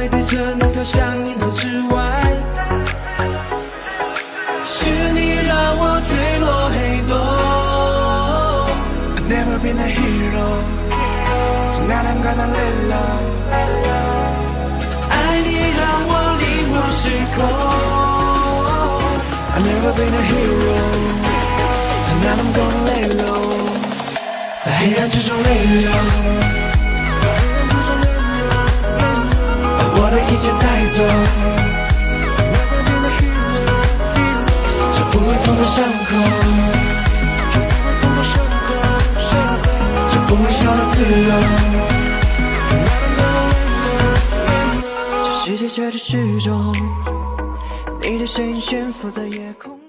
背对着那飘向你的之外，是你让我坠落黑洞。I've never been a hero, tonight I'm gonna let love. 爱你让我灵魂失控。I've never been a hero, tonight I'm gonna lay low. 在黑暗之中 lay low。 我的一切带走，这不会缝的伤口，这不会笑的自由。这世界却在虚中，你的身影悬浮在夜空中。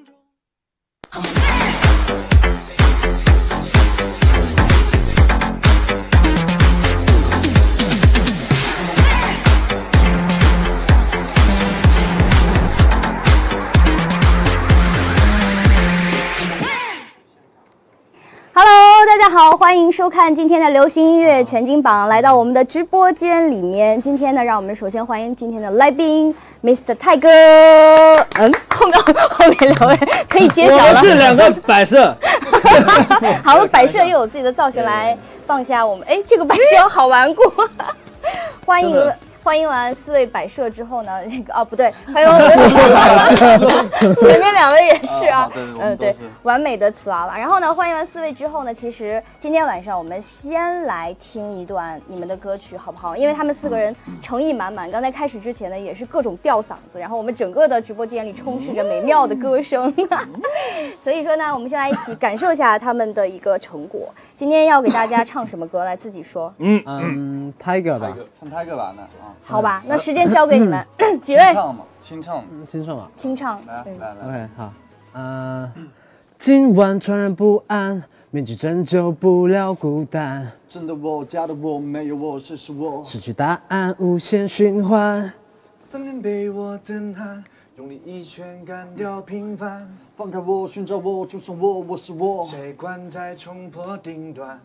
大家好，欢迎收看今天的流行音乐全金榜，来到我们的直播间里面。今天呢，让我们首先欢迎今天的来宾 Mr. Tiger。后面两位可以揭晓了。我们是两个摆设。好，摆设又有自己的造型来放下我们。哎，这个摆设好顽固。欢迎完四位摆设之后呢，那个哦不对，还有我们前面两位也是啊，对，完美的瓷娃娃。然后呢，欢迎完四位之后呢，其实今天晚上我们先来听一段你们的歌曲，好不好？因为他们四个人诚意满满，刚才开始之前呢，也是各种吊嗓子，然后我们整个的直播间里充斥着美妙的歌声，所以说呢，我们先来一起感受一下他们的一个成果。今天要给大家唱什么歌来自己说？Tiger 吧，唱 Tiger 吧呢啊。 好吧，那时间交给你们几位。清唱，来，好，今晚传染不安，面具拯救不了孤单。真的我，假的我，没有我，谁是我？失去答案，无限循环。三年被我震撼，用力一拳干掉平凡。放开我，寻找我，就算我，我是我。谁关在冲破顶端？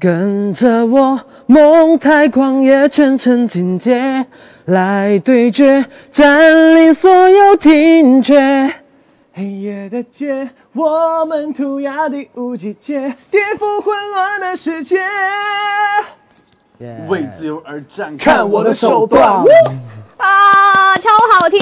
跟着我，梦太狂野，全城警戒，来对决，占领所有听觉。黑夜的街，我们涂鸦第五季节，颠覆混乱的世界。为自由而战，看我的手段！啊，超好听！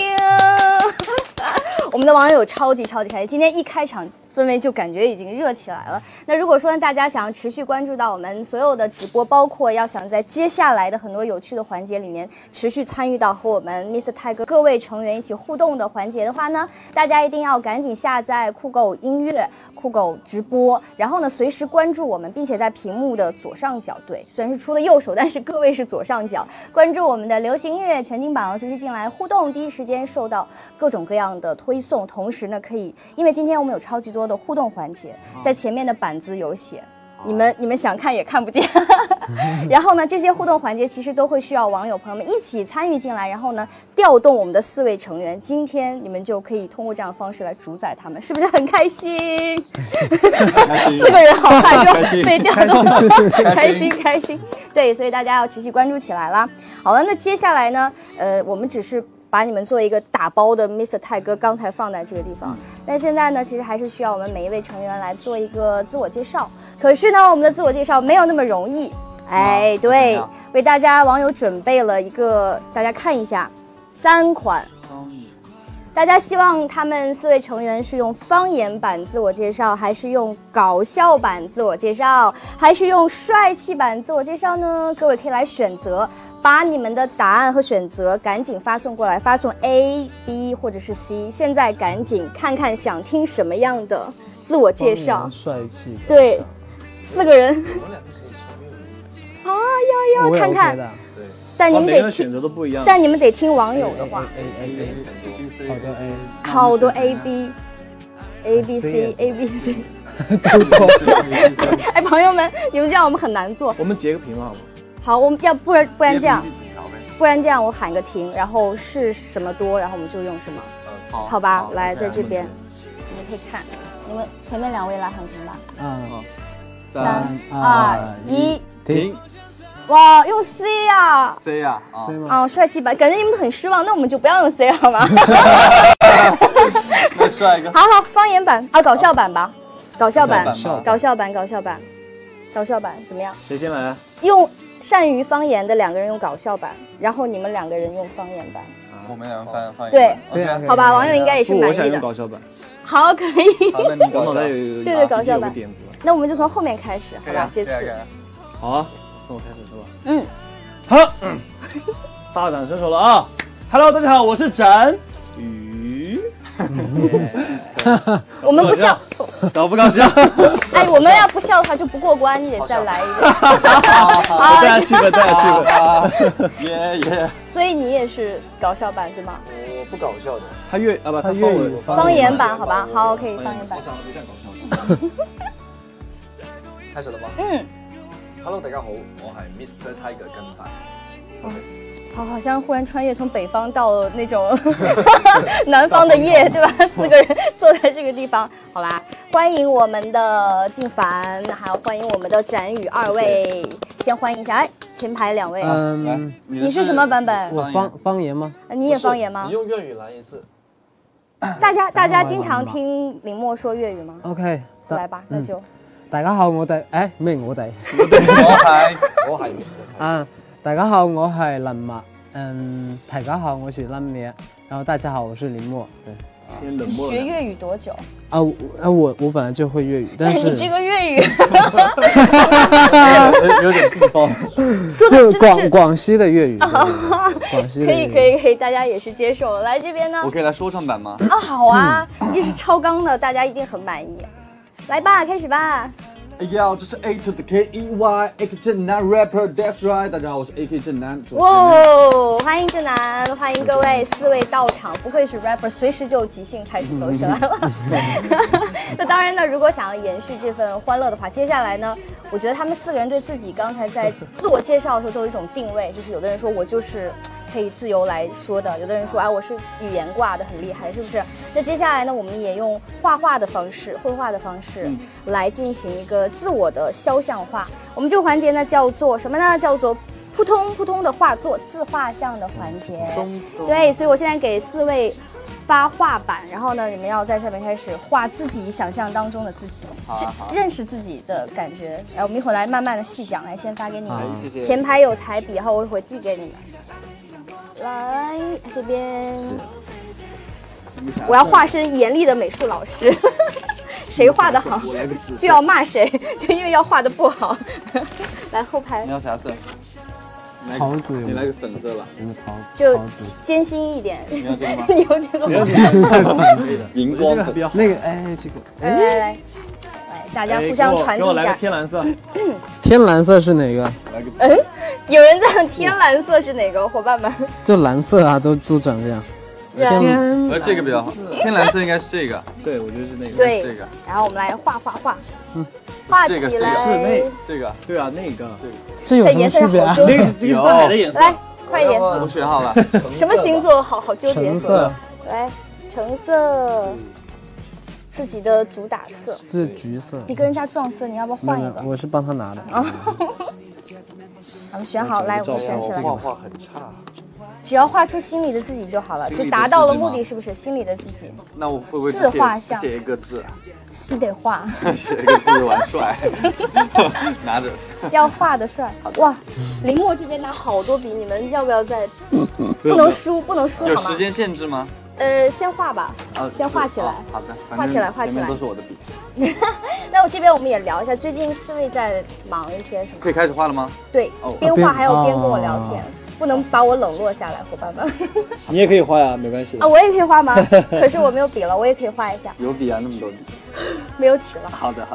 我们的网友超级开心，今天一开场。 氛围就感觉已经热起来了。那如果说大家想要持续关注到我们所有的直播，包括要想在接下来的很多有趣的环节里面持续参与到和我们 Mr. Tiger 各位成员一起互动的环节的话呢，大家一定要赶紧下载酷狗音乐、酷狗直播，然后呢随时关注我们，并且在屏幕的左上角，对，虽然是出了右手，但是各位是左上角，关注我们的流行音乐全金榜，随时进来互动，第一时间受到各种各样的推送。同时呢，可以因为今天我们有超级多 的互动环节，在前面的板子有写，你们想看也看不见。然后呢，这些互动环节其实都会需要网友朋友们一起参与进来，然后呢，调动我们的四位成员。今天你们就可以通过这样的方式来主宰他们，是不是很开心？四个人好害羞，被调动了，开心。对，所以大家要持续关注起来啦。好了，那接下来呢，我们只是 把你们做一个打包的 Mr. Tiger 刚才放在这个地方，但现在呢，其实还是需要我们每一位成员来做一个自我介绍。可是呢，我们的自我介绍没有那么容易，哎，对，为大家网友准备了一个，大家看一下，3款。大家希望他们四位成员是用方言版自我介绍，还是用搞笑版自我介绍，还是用帅气版自我介绍呢？各位可以来选择。 把你们的答案和选择赶紧发送过来，发送 A、B 或者是 C。现在赶紧看看想听什么样的自我介绍，帅气。对，四个人。我们俩可以啊，要看看。对。但你们得选择都不一样。但你们得听网友的话。A 好多 A。好多 A B。A B C A B C。哎，朋友们，你们这样我们很难做。我们截个屏好吗？ 好，我们要不然这样，我喊个停，然后是什么多，然后我们就用什么，好吧，来在这边，你们可以看，你们前面两位来喊停吧，3、2、1，停。哇，用 C 呀 ？C 呀？啊，啊，帅气吧？感觉你们很失望，那我们就不要用 C 好吗？那帅哥。好好，方言版啊，搞笑版吧，搞笑版，搞笑版，搞笑版，搞笑版怎么样？谁先来啊？用善于方言的两个人用搞笑版，然后你们两个人用方言版。我们两个方言。对，好吧，网友应该也是满意的。我想用搞笑版。好，可以。好，那你搞笑版。对对，搞笑版。那我们就从后面开始，好吧？这次。好啊。从我开始是吧？嗯，好，大展身手了啊 ！Hello， 大家好，我是展宇。我们不笑，搞不搞笑？哎，我们要不笑的话就不过关，你得再来一个。好，大家去吧，大家去吧。耶耶。所以你也是搞笑版对吗？我不搞笑的，他粤啊不，他粤语方言版好吧？好 ，OK， 方言版。我长得不像搞笑版。开始了吗？嗯。Hello， 大家好，我係 Mr. Tiger 跟大。好，好像忽然穿越从北方到那种南方的夜，对吧？四个人坐在这个地方，好啦，欢迎我们的靖凡，还有欢迎我们的展宇二位，谢谢先欢迎一下，哎，前排两位，嗯，你是什么版本？我方言吗？你也方言吗？你用粤语来一次。大家经常听林默说粤语吗 ？OK， 来吧，那就。大家好，我哋誒咩？我係 Mr. 啊！大家好，我係林默。嗯，大家好，我是林默。然後大家好，我是林默。對，你學粵語多久？啊，我本來就會粵語，但是你這個粵語有點地方，說的是廣西的粵語。廣西可以可以，大家也是接受。來這邊呢？我可以來說唱版嗎？啊，好啊，這是超綱的，大家一定很滿意。来吧，开始吧。哎呀，这是 A to the K E Y，A.K 正男 rapper，That's right。大家好，我是 A.K 正男。哇，欢迎正男，欢迎各位四位到场。不愧是 rapper， 随时就即兴开始走起来了。那当然呢，如果想要延续这份欢乐的话，接下来呢，我觉得他们四个人对自己刚才在自我介绍的时候都有一种定位，就是有的人说我就是可以自由来说的，有的人说啊我是语言挂的很厉害，是不是？那接下来呢，我们也用画画的方式、绘画的方式来进行一个自我的肖像画。我们这个环节呢叫做什么呢？叫做扑通扑通的画作自画像的环节。对，所以我现在给四位发画板，然后呢你们要在上面开始画自己想象当中的自己，认识自己的感觉。哎，我们一会儿来慢慢的细讲。来，先发给你们，前排有彩笔，然后我一会儿递给你们。来这边，我要化身严厉的美术老师，谁画的好就要骂谁，就因为要画的不好。来后排，你要啥色？桃子，你来个粉色吧。就艰辛一点。你要这个吗？你要这个吗？荧光的，那个哎，这个来。大家互相传递一下。天蓝色，天蓝色是哪个？嗯，有人在天蓝色是哪个？伙伴们，就蓝色啊，都长这样。对，这个比较好。天蓝色应该是这个。对，我觉得是那个。对，这个。然后我们来画，嗯，画起来。是那这个。对啊，那个。这有什么区别啊？那是这个海的颜色。来，快一点。我学好了。什么星座？好纠结。橙色。来，橙色。自己的主打色，这是橘色。你跟人家撞色，你要不要换一个？我是帮他拿的。我们选好，来，我们选起来。画很差，只要画出心里的自己就好了，就达到了目的，是不是？心里的自己。那我会不会自画像？写一个字，你得画。写一个字玩帅，拿着。要画的帅。哇，林默这边拿好多笔，你们要不要再？不能输，有时间限制吗？先画吧，先画起来。好的，画起来。都是我的笔。那我这边我们也聊一下，最近四位在忙一些什么？可以开始画了吗？对，边画还有边跟我聊天，不能把我冷落下来，伙伴们。你也可以画呀，没关系。啊，我也可以画吗？可是我没有笔了，我也可以画一下。有笔啊，那么多笔。没有笔了。好的。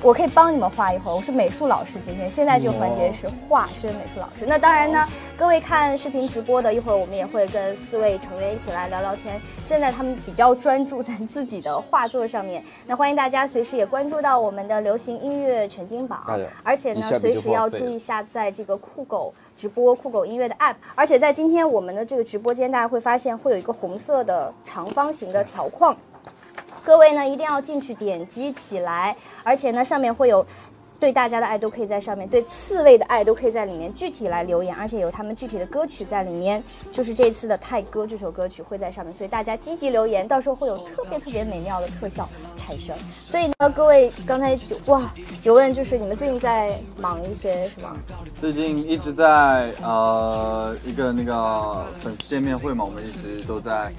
我可以帮你们画一会儿，我是美术老师，现在这个环节是画身美术老师。那当然呢，各位看视频直播的，一会儿我们也会跟四位成员一起来聊聊天。现在他们比较专注在自己的画作上面，那欢迎大家随时也关注到我们的流行音乐全金榜，而且呢，随时要注意一下在这个酷狗直播、酷狗音乐的 app， 而且在今天我们的这个直播间，大家会发现会有一个红色的长方形的条框。各位呢一定要进去点击起来，而且呢上面会有对大家的爱都可以在上面，对刺猬的爱都可以在里面具体来留言，而且有他们具体的歌曲在里面，就是这次的泰歌这首歌曲会在上面，所以大家积极留言，到时候会有特别美妙的特效产生。所以呢，各位刚才有问就是你们最近在忙一些什么？最近一直在一个那个粉丝见面会嘛，我们一直都在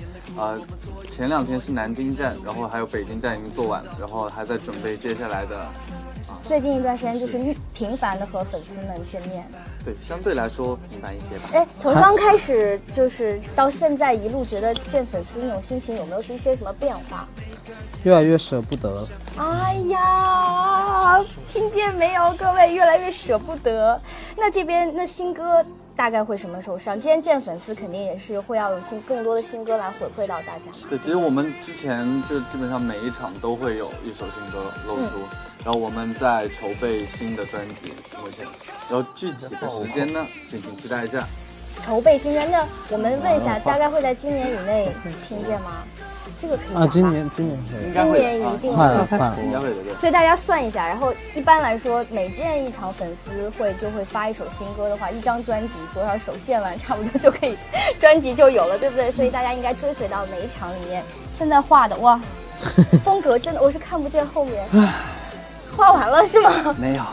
前2天是南京站，然后还有北京站已经做完，然后还在准备接下来的。最近一段时间就是频繁的和粉丝们见面，对，相对来说频繁一些吧。哎，从刚开始就是到现在一路，觉得见粉丝那种心情有没有是一些什么变化？越来越舍不得。哎呀，听见没有，各位，越来越舍不得。那这边那新歌大概会什么时候上？今天见粉丝肯定也是会要有更多的新歌来回馈到大家。对，其实我们之前就基本上每一场都会有一首新歌露出，然后我们在筹备新的专辑目前，然后具体的时间呢，敬请期待一下。筹备新专辑，我们问一下，大概会在今年以内听见吗？这个可以啊，今年可以，今年一定会，所以大家算一下，然后一般来说，每见一场粉丝会就会发一首新歌的话，一张专辑多少首，见完差不多就可以，专辑就有了，对不对？所以大家应该追随到每一场里面。现在画的哇，风格真的我是看不见后面，画完了是吗？没有，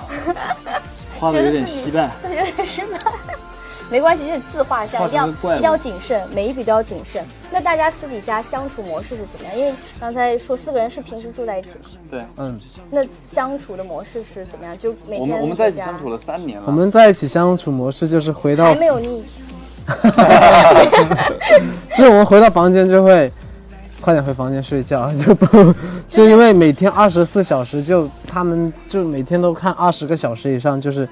画的有点稀烂，有点失败。没关系，这是自画像，一定要谨慎，每一笔都要谨慎。那大家私底下相处模式是怎么样？因为刚才说4个人是平时住在一起，对，嗯，那相处的模式是怎么样？就每天我们在一起相处了3年了。我们在一起相处模式就是回到还没有腻，就是我们回到房间就会快点回房间睡觉，就因为每天24小时就他们就每天都看20个小时以上，就是。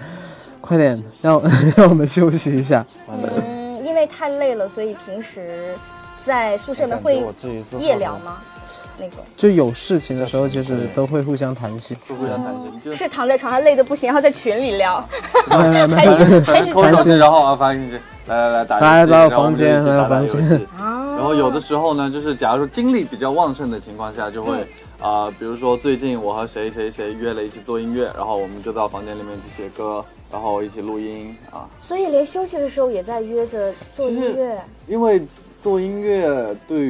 快点，让我们休息一下。嗯，因为太累了，所以平时在宿舍里面会夜聊吗？那个就有事情的时候，其实都会互相谈心。是躺在床上累得不行，然后在群里聊。没，抠手机，然后发进去，来打房间，来房间。然后有的时候呢，就是假如说精力比较旺盛的情况下，就会。比如说最近我和谁约了一起做音乐，然后我们就到房间里面去写歌，然后一起录音啊。所以连休息的时候也在约着做音乐。因为做音乐对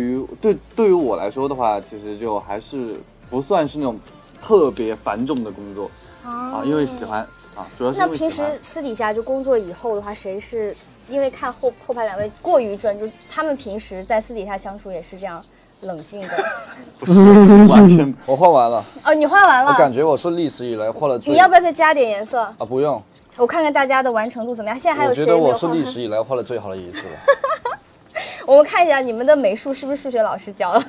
于我来说的话，其实就还是不算是那种特别繁重的工作啊，因为喜欢啊，主要是因为喜欢。那平时私底下就工作以后的话，谁是因为看后排2位过于专注，他们平时在私底下相处也是这样。冷静的，不是完全。我画完了。哦，你画完了。我感觉我是历史以来画了最。你要不要再加点颜色啊？不用。我看看大家的完成度怎么样。现在还有谁没有画？我觉得我是历史以来画的最好的一次了。我们看一下你们的美术是不是数学老师教了？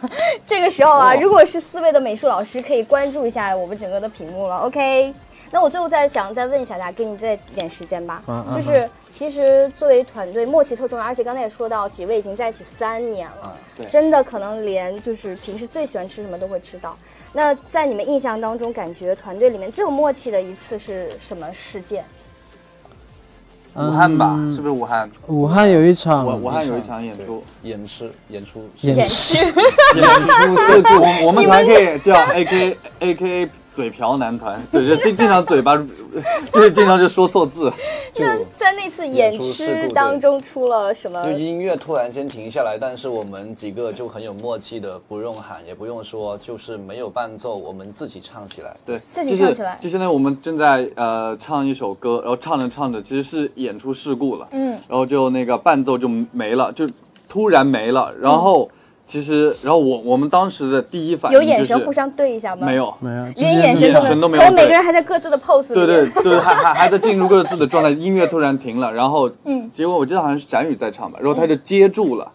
这个时候啊，如果是4位的美术老师，可以关注一下我们整个的屏幕了。OK。那我最后想再问一下大家，给你再点时间吧。就是其实作为团队默契特重要，而且刚才也说到几位已经在一起3年了，真的可能连就是平时最喜欢吃什么都会吃到。那在你们印象当中，感觉团队里面最有默契的一次是什么事件？武汉吧，是不是武汉？武汉有一场演出事故，我们团可以叫 A K。嘴瓢男团，对，就经常嘴巴，就是经常就说错字。那在那次演出当中出了什么？就音乐突然间停下来，但是我们几个就很有默契的，不用喊也不用说，就是没有伴奏，我们自己唱起来。对，自己唱起来。就现在我们正在唱一首歌，然后唱着其实是演出事故了，然后就那个伴奏就没了，就突然没了，然后。然后我们当时的第一反应有眼神互相对一下吗？没有，连眼神都没有。我每个人还在各自的 pose 里。对，还在进入各自的状态。音乐突然停了，然后结果我记得好像是展宇在唱吧，然后他就接住了，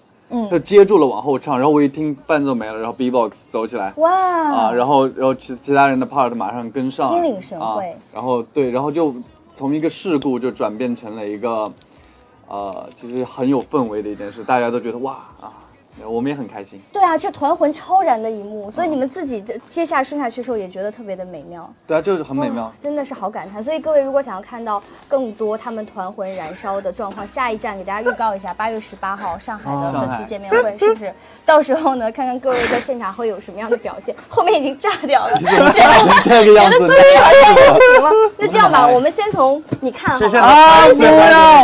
往后唱。然后我一听伴奏没了，然后 B-box 走起来，哇啊！然后其他人的 part 马上跟上，心领神会。然后就从一个事故就转变成了一个，其实很有氛围的一件事，大家都觉得哇啊。我们也很开心。对啊，这团魂超燃的一幕，所以你们自己接下生下去的时候也觉得特别的美妙。对啊，就是很美妙，真的是好感叹。所以各位如果想要看到更多他们团魂燃烧的状况，下一站给大家预告一下，8月18号上海的粉丝见面会，是不是？到时候呢，看看各位在现场会有什么样的表现。后面已经炸掉了，这个样子，觉得自己好像不行了。那这样吧，我们先从你看好吗？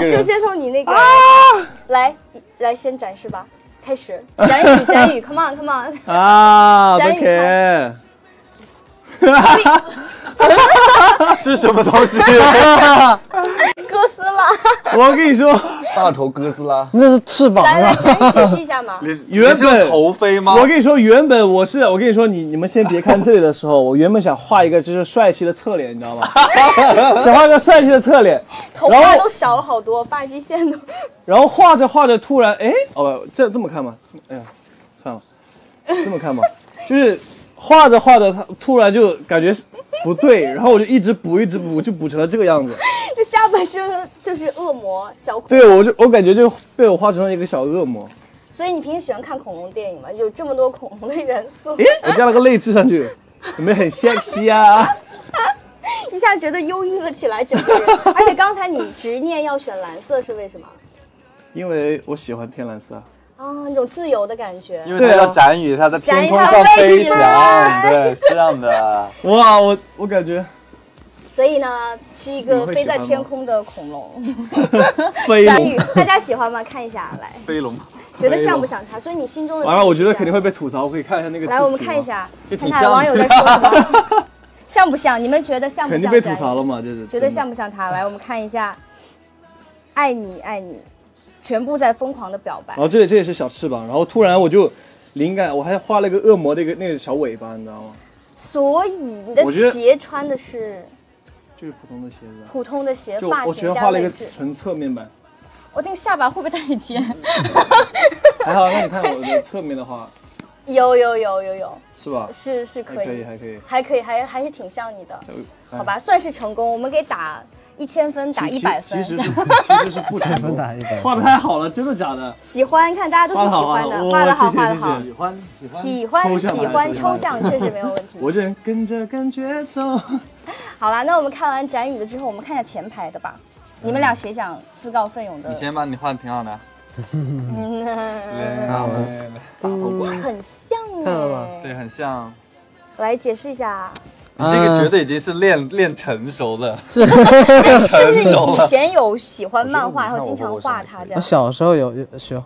就先从你那个来先展示吧。 开始，展宇 ，come on，come on， 啊，展宇，这什么东西？哥斯拉！我跟你说，大头哥斯拉，那是翅膀。来，展宇解释一下嘛。原本头飞吗？我跟你说，原本我跟你说，你们先别看这里的时候，我原本想画一个就是帅气的侧脸，你知道吗？想画一个帅气的侧脸，头发都少了好多，发际线都。 然后画着画着，突然哎，哦，这么看吧，哎呀，算了，这么看吧，就是画着画着，他突然就感觉不对，然后我就一直补，就补成了这个样子。这下半身就是恶魔小恐龙。对，我感觉就被我画成了一个小恶魔。所以你平时喜欢看恐龙电影吗？有这么多恐龙的元素。哎，我加了个泪痣上去，有没有很 sexy 啊？一下觉得忧郁了起来，整个人。而且刚才你执念要选蓝色是为什么？ 因为我喜欢天蓝色啊，那种自由的感觉。因为它叫展宇，它在天空上飞翔，对，是这样的。哇，我感觉。所以呢，是一个飞在天空的恐龙。飞龙。展宇，大家喜欢吗？看一下，来。飞龙。觉得像不像他？所以你心中的。完了，我觉得肯定会被吐槽。我可以看一下那个。来，我们看一下，看看网友在说什么。像不像？你们觉得像不像？肯定被吐槽了嘛，就是。觉得像不像他？来，我们看一下。爱你，爱你。 全部在疯狂的表白，然后这也是小翅膀，然后突然我就灵感，我还画了一个恶魔的一个那个小尾巴，你知道吗？所以你的鞋穿的是，就是普通的鞋子，普通的鞋，发型加位置，纯侧面版。我那个下巴会不会太尖？还好，那你看我的侧面的话，有，是吧？是可以，还是挺像你的，好吧，算是成功，我们给打。 1000分打100分，其实是不成功，画的太好了，真的假的？喜欢看，大家都是喜欢的，画的好，画的好，喜欢抽象，确实没有问题。我这人跟着感觉走。好了，那我们看完展宇的之后，我们看一下前排的吧。你们俩谁想自告奋勇的？你先吧，你画的挺好的。很像哎，对，很像。来解释一下。 这个绝对已经是练成熟了，是不是？以前有喜欢漫画，然后经常画它这样。我小时候有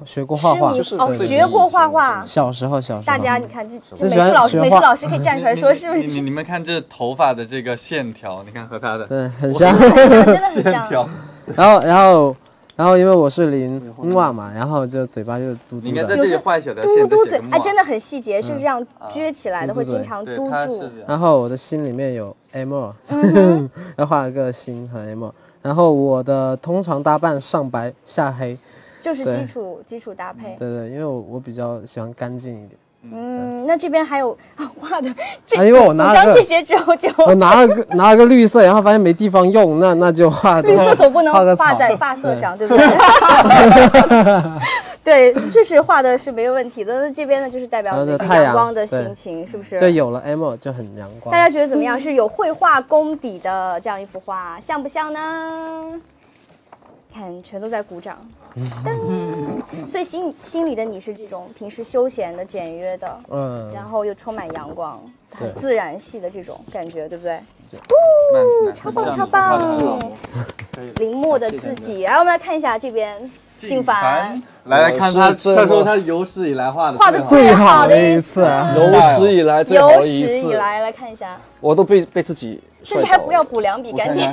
学过画画，哦，学过画画。小时候。大家你看这美术老师可以站出来说是不是？你们看这头发的这个线条，你看和他的，对，很像，真的很像。然后因为我是零哇嘛，然后就嘴巴就嘟嘟的，你应该在这里画小条线，嘟嘟嘴，哎，真的很细节，是这样撅起来的，会经常嘟住。然后我的心里面有 M， 然后画了个心和 M， 然后我的通常搭伴上白下黑，就是基础搭配。对对，因为我比较喜欢干净一点。嗯，那这边还有画的，因为我拿了这些之后就我拿了个绿色，然后发现没地方用，那就画绿色总不能画在发色上，对不对？对，这是画的是没问题的。那这边呢，就是代表阳光的心情，是不是？对，有了 M 就很阳光。大家觉得怎么样？是有绘画功底的这样一幅画，像不像呢？看，全都在鼓掌。 所以心里的你是这种平时休闲的、简约的，嗯，然后又充满阳光、很自然系的这种感觉，对不对？哦，超棒超棒！林墨的自己，来我们来看一下这边静凡，来看他说他有史以来画的最好的一次，有史以来最好的一次，有史以来来看一下，我都被自己还不要补2笔，赶紧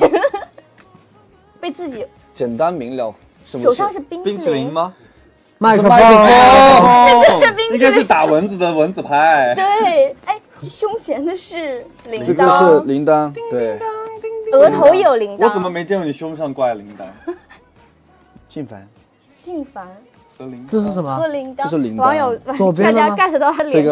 被自己简单明了。 手上是冰淇淋吗？麦克风，这是冰淇淋，应该是打蚊子的蚊子牌。对，哎，胸前的是铃铛，这个是铃铛，对，额头也有铃铛。我怎么没见过你胸上挂铃铛？静凡，这是什么？这是铃铛。网友大家 get 到他连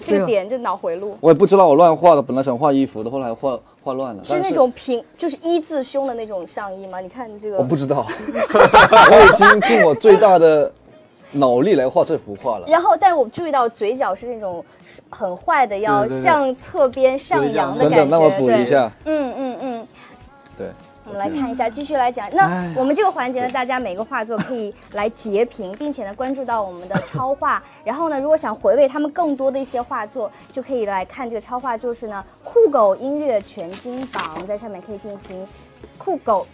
这个点，这脑回路。我也不知道，我乱画的，本来想画衣服的，后来画乱了，是那种平，就是一字胸的那种上衣吗？你看这个，我不知道，我已经尽我最大的脑力来画这幅画了。然后，但我注意到嘴角是那种很坏的，要向侧边上扬的感觉。那我补一下。对。我们来看一下，继续来讲。那我们这个环节呢，大家每个画作可以来截屏，并且呢关注到我们的超话。然后呢，如果想回味他们更多的一些画作，就可以来看这个超话，就是呢酷狗音乐全金榜，在上面可以进行酷狗。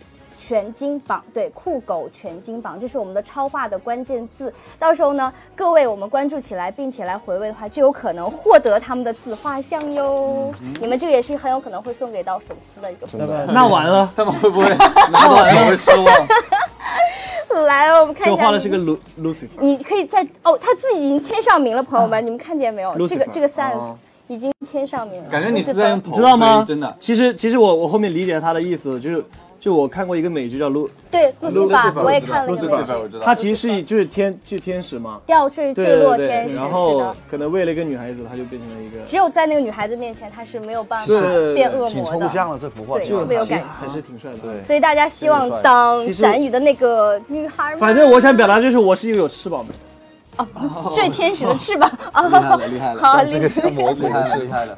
全金榜，对，酷狗全金榜，这是我们的超话的关键字。到时候呢，各位我们关注起来，并且来回味的话，就有可能获得他们的自画像哟。你们这个也是很有可能会送给到粉丝的一个。那完了，他们会不会拿到我会失望？来，我们看一下。这画的是个 Lucy， 你可以在哦，他自己已经签上名了，朋友们，你们看见没有？这个 sense。 已经签上名了，感觉你是在，你知道吗？真的，其实我后面理解他的意思，就我看过一个美剧叫《路西法》，我也看了一个美剧，他其实是就是天使嘛，坠落天使，然后可能为了一个女孩子，他就变成了一个，只有在那个女孩子面前，他是没有办法变恶魔的，挺抽象了这幅画，对，特别有感情，还是挺帅的，对，所以大家希望当ZHANYU的那个女孩，反正我想表达就是我是一个有翅膀的。 哦，坠天使的翅膀啊！厉害了，好，这个是魔鬼，厉害了。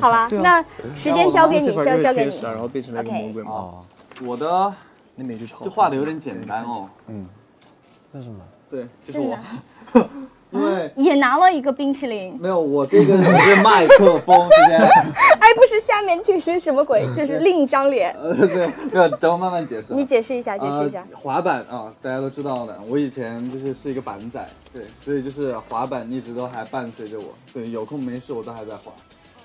好了，那时间交给你，交给你。然后变成了一个魔鬼嘛。我的，你每句抄，这画的有点简单哦。嗯，那什么？对，这是我。因为也拿了一个冰淇淋。没有，我这个是麦克风之间。哎，不是，下面这是什么鬼？这是另一张脸。对，没有，等我慢慢解释。你解释一下。滑板啊，大家都知道的，我以前是一个板仔，对，所以就是滑板一直都还伴随着我，对，有空没事我都还在滑。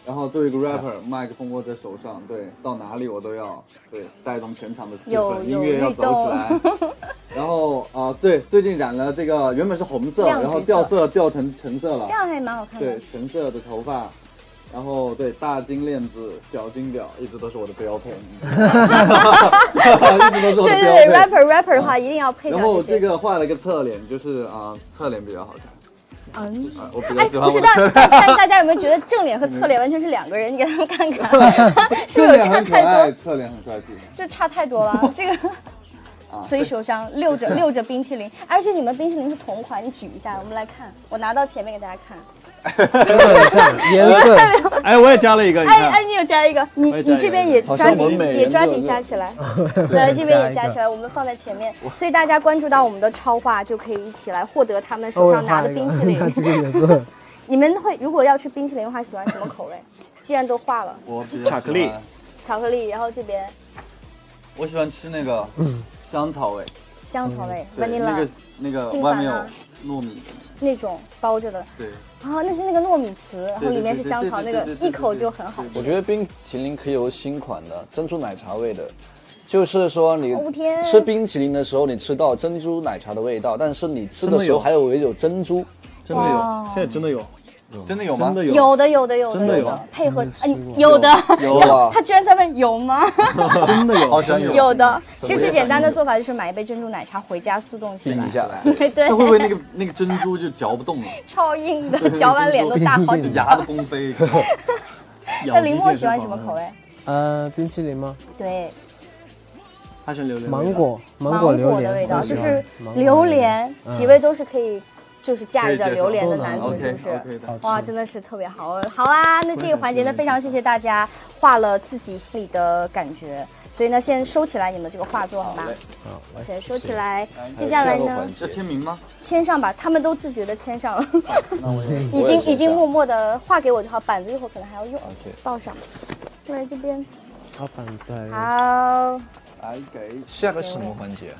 然后作为一个 rapper， 麦克风握在手上，对，到哪里我都要对带动全场的气氛，音乐要走起来。 然后对，最近染了这个，原本是红色，然后掉色掉成橙色了，这样还蛮好看的。对，橙色的头发，然后对大金链子、小金表，一直都是我的标配。一直都是我的标配。对 ，rapper 的话一定要配上。然后这个画了一个侧脸，就是侧脸比较好看。嗯，我比较喜欢。不是，但大家有没有觉得正脸和侧脸完全是两个人？你给他们看看，是不是有差太多？侧脸很帅气。这差太多了，这个。 随手上溜着冰淇淋，而且你们冰淇淋是同款，你举一下，我们来看，我拿到前面给大家看。颜色，哎，我也加了一个。哎，你有加一个，你这边也抓紧加起来，来这边也加起来，我们放在前面，所以大家关注到我们的超话就可以一起来获得他们手上拿的冰淇淋。你们会如果要吃冰淇淋的话，喜欢什么口味？既然都画了，我巧克力，然后这边，我喜欢吃那个。 香草味，那个外面有糯米的那种包着的，对，啊，那是那个糯米糍，然后里面是香草，那个一口就很好。我觉得冰淇淋可以有新款的珍珠奶茶味的，就是说你吃冰淇淋的时候，你吃到珍珠奶茶的味道，但是你吃的时候还有珍珠，真的有，现在真的有。 真的有吗？有的，配合有的，他居然在问有吗？真的有，真的有的。其实最简单的做法就是买一杯珍珠奶茶回家速冻起来，冰下来。对，会不会那个珍珠就嚼不动了？超硬的，嚼完脸都大好几牙都崩飞。那林墨喜欢什么口味？冰淇淋吗？对。 它是榴莲，芒果榴莲的味道，就是榴莲。几位都是可以。 就是驾驭着榴莲的男子，是不是？哇，真的是特别好。好啊，那这个环节呢，非常谢谢大家画了自己心里的感觉，所以呢，先收起来你们这个画作好吗？好，先收起来。接下来呢？要签名吗？签上吧，他们都自觉的签上了。已经默默的画给我就好，板子一会儿可能还要用，抱上。过来这边。好，板子。好。来给下个是什么环节？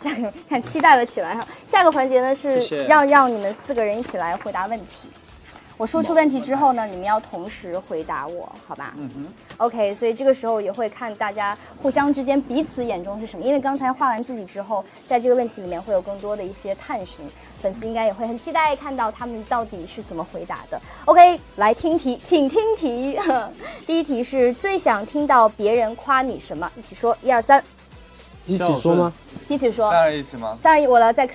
下个看期待了起来哈，下个环节呢是让你们四个人一起来回答问题。我说出问题之后呢，你们要同时回答我，好吧？OK， 所以这个时候也会看大家互相之间彼此眼中是什么，因为刚才画完自己之后，在这个问题里面会有更多的一些探寻，粉丝应该也会很期待看到他们到底是怎么回答的。OK， 来听题，请听题。第一题是最想听到别人夸你什么？一起说，1、2、3。 一起说吗？一起说。3、2、1起吗？3、2、1，我来再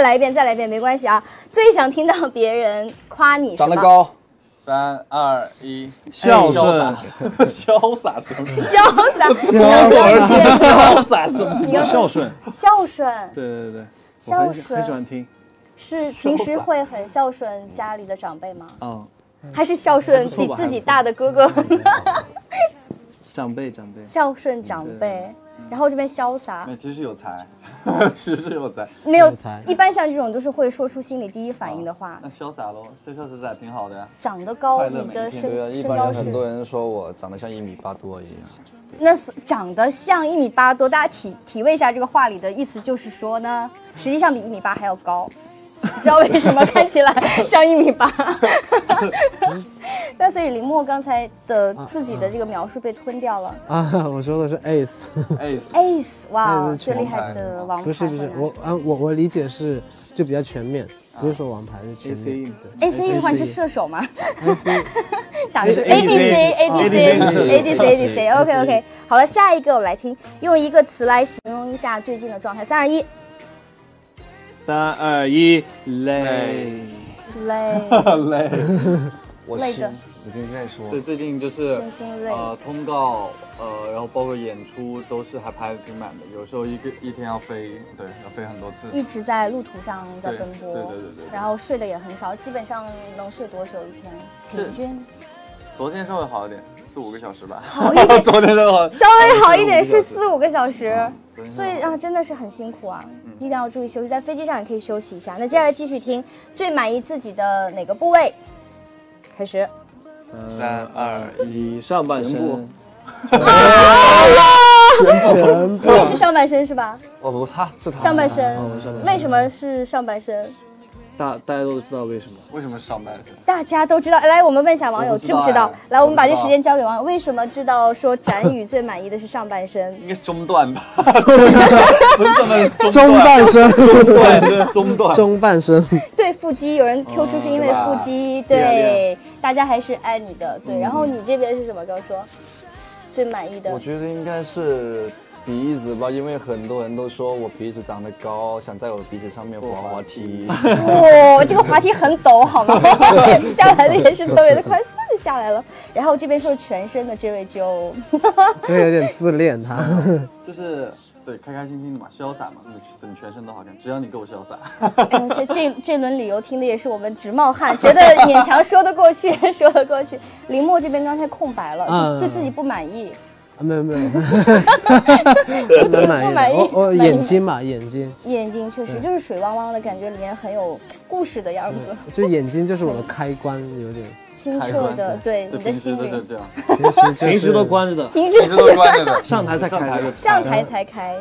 来一遍，没关系啊。最想听到别人夸你什么？长得高。3、2、1，孝顺，潇洒什么？潇洒什么？孝顺。对对对，我很喜欢听。是平时会很孝顺家里的长辈吗？哦，还是孝顺比自己大的哥哥？长辈，孝顺长辈，然后这边潇洒。其实有才，其实有才。没有才，一般像这种都是会说出心里第一反应的话。那潇洒喽，这潇洒挺好的呀。长得高，你的身高是？对啊，一般很多人说我长得像1.8米多一样。那长得像1.8米多，大家体味一下这个话里的意思，就是说呢，实际上比1.8米还要高。知道为什么看起来像1.8米？那所以林默刚才的自己的这个描述被吞掉了啊！我说的是 ace， 哇，最厉害的王牌。不是，我理解是就比较全面，不是说王牌是全面。ace 硬换是射手吗？打的是 adc。OK， 好了，下一个我们来听，用一个词来形容一下最近的状态。3、2、1。3、2、1，累，我心已经在说。对，最近就是身心累，通告，然后包括演出都是还排的挺满的，有时候一天要飞，对，要飞很多次，一直在路途上在奔波，对。然后睡的也很少，基本上能睡多久一天？平均？昨天稍微好一点，4、5个小时吧。好一点，昨天稍微好一点，睡4、5个小时。所以啊，真的是很辛苦啊，一定要注意休息。在飞机上也可以休息一下。那接下来继续听，最满意自己的哪个部位？开始。3、2、1，上半身。全部。你是上半身是吧？哦不，他。上半身。为什么是上半身？大家都知道为什么？为什么上半身？大家都知道。来，我们问一下网友知不知道？来，我们把这时间交给网友。为什么知道说展宇最满意的是上半身？应该是中段吧。中半身。对，腹肌，有人 Q 出是因为腹肌。对，大家还是爱你的。对，然后你这边是什么？跟我说，最满意的。我觉得应该是鼻子吧，因为很多人都说我鼻子长得高，想在我鼻子上面滑滑梯。哇，这个滑梯很陡，好吗？下来的也是特别的快速就下来了。然后这边说全身的这位就，这有点自恋他，就是对开开心心的嘛，潇洒嘛，你全身都好看，只要你够潇洒。这轮旅游听的也是我们直冒汗，觉得勉强说得过去。林默这边刚才空白了，对自己不满意。没有，不满意。我眼睛确实就是水汪汪的感觉，里面很有故事的样子。就眼睛就是我的开关，有点清澈的，对你的心灵。平时都关着的，平时都关着的，上台才开。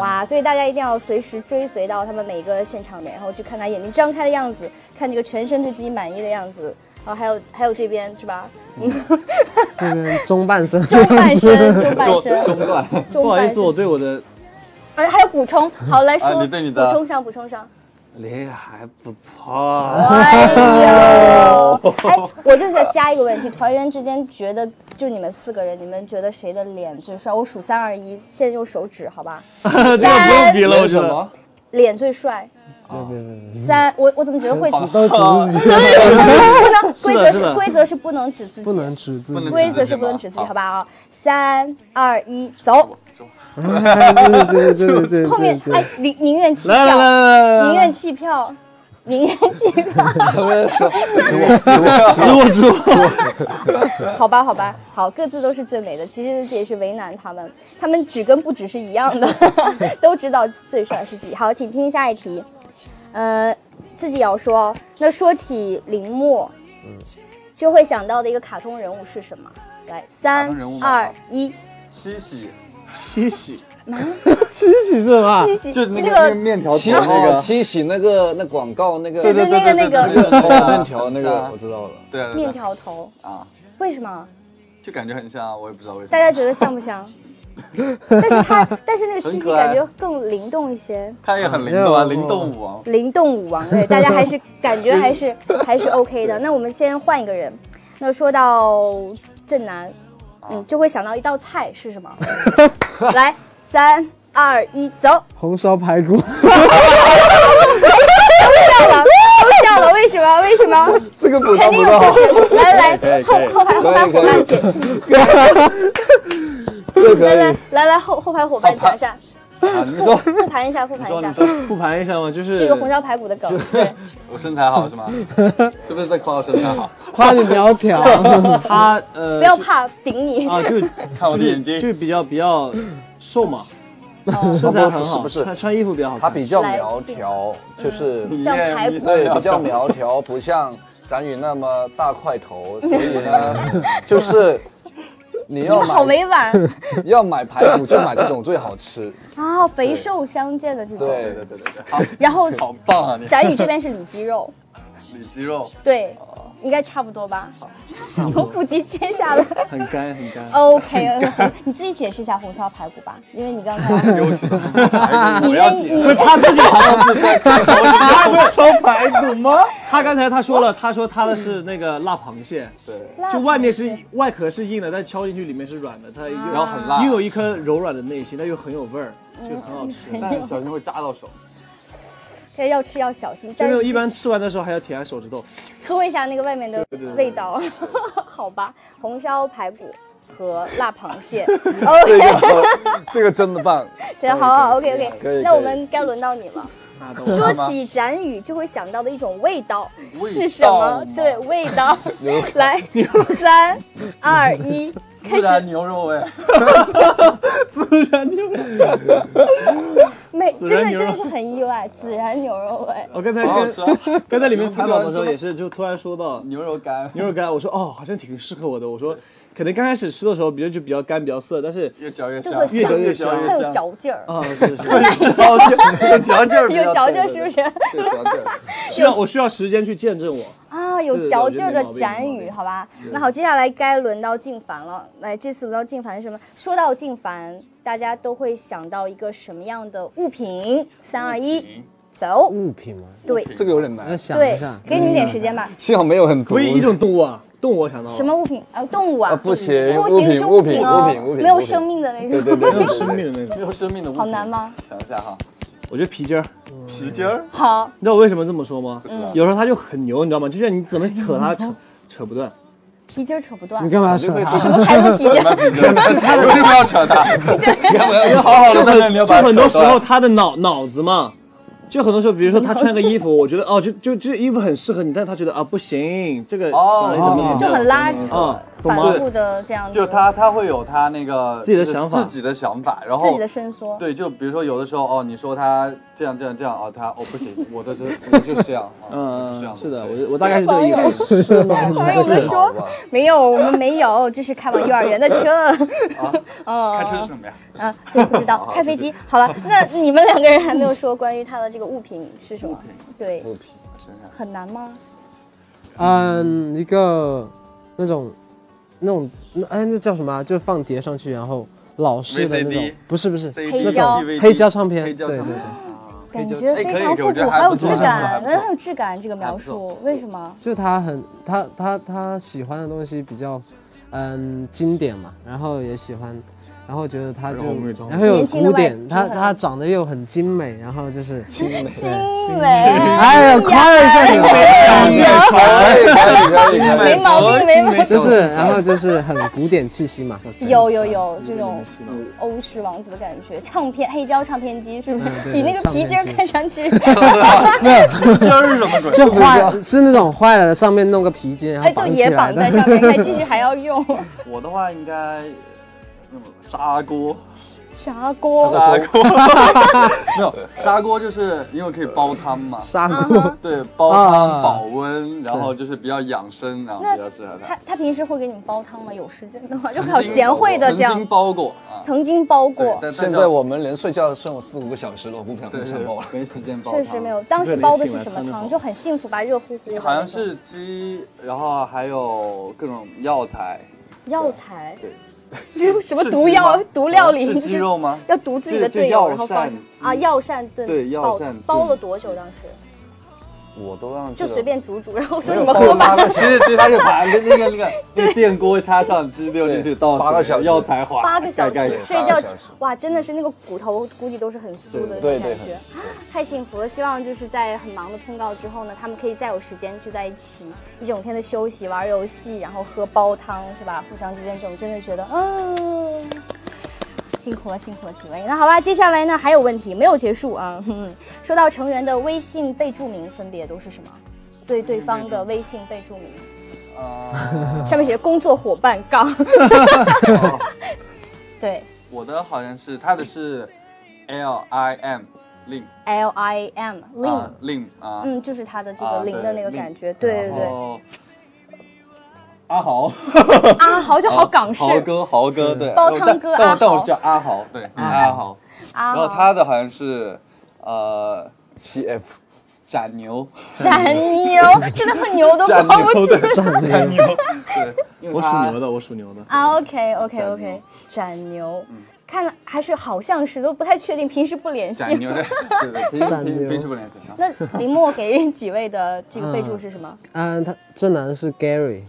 哇，所以大家一定要随时追随到他们每一个现场的，然后去看他眼睛张开的样子，看这个全身对自己满意的样子。哦，还有这边是吧？中半身。不好意思，我对我的，还有补充。好，来说，补充上。脸还不错。哎呦，我就想加一个问题，团员之间觉得，就你们4个人，你们觉得谁的脸最帅？我数3、2、1，先用手指，好吧？这个不用比了，为什么？脸最帅。3，我怎么觉得会指到自己？规则是不能指自己，不能指自己，好吧啊！3、2、1，走。对。后面哎，宁愿弃票。指我。好吧，好，各自都是最美的。其实这也是为难他们，他们指跟不指是一样的，都知道最帅是自己。好，请听下一题。自己也要说。那说起林默，就会想到的一个卡通人物是什么？来，3、2、1。七喜。七喜是吧？七喜就那个面条的那个。七喜那广告那个。对，那个。面条那个我知道了。对。面条头啊？为什么？就感觉很像，我也不知道为什么。大家觉得像不像？但是那个七夕感觉更灵动一些，他也很灵动啊，灵动舞王，对，大家还是感觉还是 OK 的。那我们先换一个人。那说到郑楠，就会想到一道菜是什么？来，3、2、1，走。红烧排骨。都笑了，为什么？这个肯定有故事。来，后排伙伴解释。来后排伙伴讲一下，啊，你说复盘一下，复盘一下，复盘一下嘛，就是这个红烧排骨的梗。对，我身材好是吗？是不是在夸我身材好？夸你苗条。他不要怕顶你啊，就看我的眼睛，就是比较瘦嘛。 身材很好，不是穿衣服比较好，他比较苗条，就是像排骨，对，比较苗条，不像展宇那么大块头，所以呢，就是你要好委婉，要买排骨就买这种最好吃啊，肥瘦相间的这种，对对对对，好，然后好棒啊，展宇这边是里脊肉，里脊肉，对。 应该差不多吧，从腹肌切下来，很干很干。OK， 你自己解释一下红烧排骨吧，因为你刚才你他自己他不是烧排骨吗？他刚才他说了，他说他的是那个辣螃蟹，对，就外面是外壳是硬的，但敲进去里面是软的，它然后很辣，又有一颗柔软的内心，但又很有味儿，就很好吃，但小心会扎到手。 这要吃要小心，但是一般吃完的时候还要舔下手指头，嘬一下那个外面的味道。好吧，红烧排骨和辣螃蟹。这个真的棒，对，好 ，OK， 那我们该轮到你了。说起展宇，就会想到的一种味道是什么？对，味道。来，3、2、1。 孜然牛肉哎，孜然牛肉，真的是很意外，孜然牛肉哎。我刚才里面采访的时候也是，就突然说到牛肉干，我说哦，好像挺适合我的。我说可能刚开始吃的时候，比较干比较涩，但是越嚼越香，越嚼越香，它有嚼劲儿啊，是是，有嚼劲儿，有嚼劲儿是不是？有嚼劲儿，我需要时间去见证我。 啊，有嚼劲儿的展宇，好吧，那好，接下来该轮到静凡了。来，这次轮到静凡是什么？说到静凡，大家都会想到一个什么样的物品？3、2、1，走。物品吗？对，这个有点难。要想一下，给你们点时间吧。幸好没有很多。唯一一种动物啊，动物我想到什么物品啊？动物啊？不行，物品，没有生命的那种。对对对，没有生命的那种，没有生命的物品。好难吗？想一下哈。 我觉得皮筋儿，皮筋儿好。你知道我为什么这么说吗？有时候它就很牛，你知道吗？就是你怎么扯它，扯不断。皮筋儿扯不断。你干嘛扯？是什么牌子皮筋？为什么要扯它？对，好好的。就很多时候他的脑子嘛，就很多时候，比如说他穿个衣服，我觉得哦，就这衣服很适合你，但是他觉得啊不行，这个哦就很拉扯，反复的这样子。就他会有他那个自己的想法，然后自己的伸缩。对，就比如说有的时候哦，你说他这样啊，他哦不行，我就是这样，嗯，这样。是的，我大概是这个意思。朋友们说没有，我们没有，这是开往幼儿园的车。啊，开车是什么呀？啊，对，不知道，开飞机。好了，那你们两个人还没有说关于他的这个。 物品是什么？对，物品很难吗？嗯，一个那种，哎，那叫什么？就放碟上去，然后老式的那种，不是黑胶，黑胶唱片，对对对，感觉非常复古，还有质感，很有质感。这个描述为什么？就他喜欢的东西比较，经典嘛，然后也喜欢。 然后觉得他就，然后有古典，他长得又很精美，然后就是精美，哎呀，夸一下你，没毛病，没毛病，就是然后就是很古典气息嘛，有这种欧式王子的感觉，唱片黑胶唱片机是不是比那个皮筋看上去？皮筋是什么鬼？就坏是那种坏了，上面弄个皮筋，然后绑起来，也绑在上面，还继续还要用。我的话应该。 砂锅，没有砂锅就是因为可以煲汤嘛。砂锅对，煲汤保温，然后就是比较养生，然后比较适合它。他平时会给你们煲汤吗？有时间的话，就好贤惠的这样。曾经煲过，曾经煲过。现在我们连睡觉剩4、5个小时了，我不想煲了，没时间煲。确实没有，当时煲的是什么汤？就很幸福吧，热乎乎。好像是鸡，然后还有各种药材。药材。对。 这什么毒药、毒料理？是鸡肉吗？要毒自己的队友，然后放啊药膳炖。对，药膳煲了多久？当时我都让就随便煮，然后说你们喝吧。其实他就把那个电锅插上，鸡溜进去倒8个小时，药材花8个小时，睡觉哇，真的是那个骨头估计都是很酥的感觉，太幸福了。希望就是在很忙的通告之后呢，他们可以再有时间聚在一起，一整天的休息、玩游戏，然后喝煲汤，是吧？互相之间这种真的觉得嗯。幸福了，幸福了几位。那好吧，接下来呢还有问题没有结束啊。说到成员的微信备注名分别都是什么？对对方的微信备注名，上面写工作伙伴杠。对，我的好像是他的是 L I M Lin 啊，就是他的这个零的那个感觉，对对对。阿豪，阿豪就好港式，豪哥对，煲汤哥阿豪，但我叫阿豪，对阿豪。然后他的好像是CF，展牛，真的很牛都包不住。展牛，对，我属牛的。啊 ，OK， 展牛，看还是好像是都不太确定，平时不联系。展牛对，平时不联系。那林默给几位的这个备注是什么？他这男是 Gary，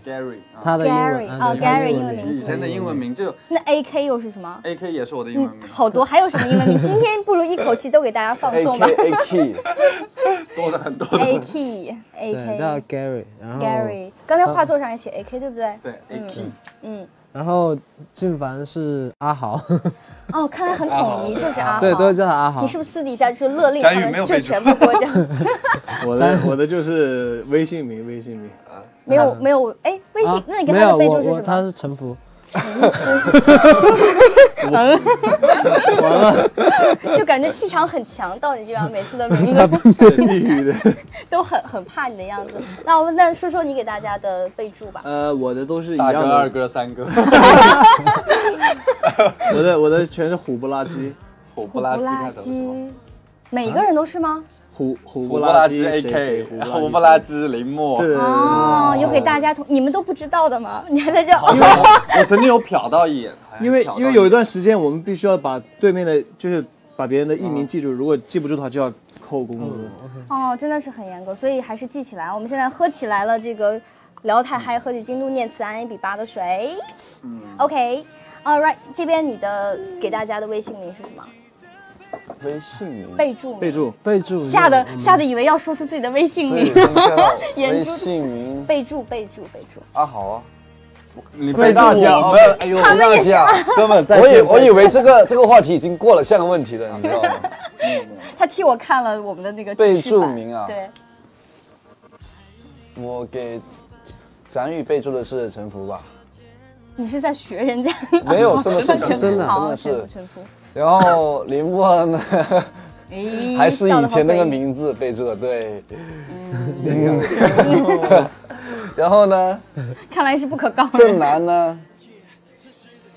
他的英文啊 ，Gary 英文名字。以前的英文名就那 A-K 又是什么 ？A-K 也是我的英文名。好多还有什么英文名？今天不如一口气都给大家放送吧。A-Key 多的很多。A-Key 叫 Gary， 然后 Gary 刚才画作上也写 A-K 对不对？对 A-Key 然后俊凡是阿豪，哦，看来很统一，就是阿豪，对，都叫他阿豪。你是不是私底下就是勒令他们就全部给我讲？我的就是微信名啊，没有哎，微信那你给他的备注是什么？他是臣服，完了，就感觉气场很强，到你这样每次的名字都很怕你的样子。那我那说说你给大家的备注吧。我的都是一样的，大哥、二哥、三哥。我的全是虎不拉几，虎不拉几，每一个人都是吗？虎不拉几 AK， 虎不拉几林默，哦，有给大家，你们都不知道的吗？你还在这？我曾经有瞟到一眼，因为有一段时间我们必须要把对面的，就是把别人的艺名记住，如果记不住的话就要扣工资。哦，真的是很严格，所以还是记起来。我们现在喝起来了，这个聊太嗨，喝起京都念慈庵1:8的水。OK， all right， 这边你的给大家的微信名是什么？微信名备注，吓得以为要说出自己的微信名，微信名备注。啊好啊，你被大家，哎呦，他们也根本在，我以为这个话题已经过了下个问题了，你知道吗？他替我看了我们的那个备注名啊，对，我给展宇备注的是臣服吧。你是在学人家？没有这么是真的是臣服。然后林默呢，还是以前那个名字备注的，对。然后呢？看来是不可告人。正南呢？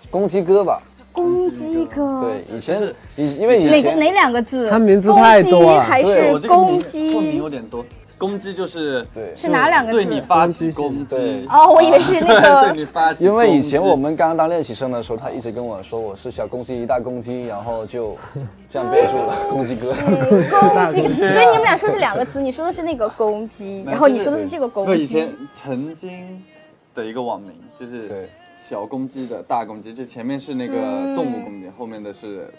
公鸡哥吧。公鸡哥。对，以前是，因为哪两个字？他名字太多了。还是公鸡？共鸣有点多。公鸡就是对，是哪两个字？对你发起攻击。哦，我以为是那个。对你发起。因为以前我们刚当练习生的时候，他一直跟我说我是小公鸡、大公鸡，然后就这样备注了公鸡哥。公鸡哥，所以你们俩说是两个词，你说的是那个公鸡，然后你说的是这个公鸡。以前曾经的一个网名就是小公鸡的大公鸡，这前面是那个重母公鸡，后面的是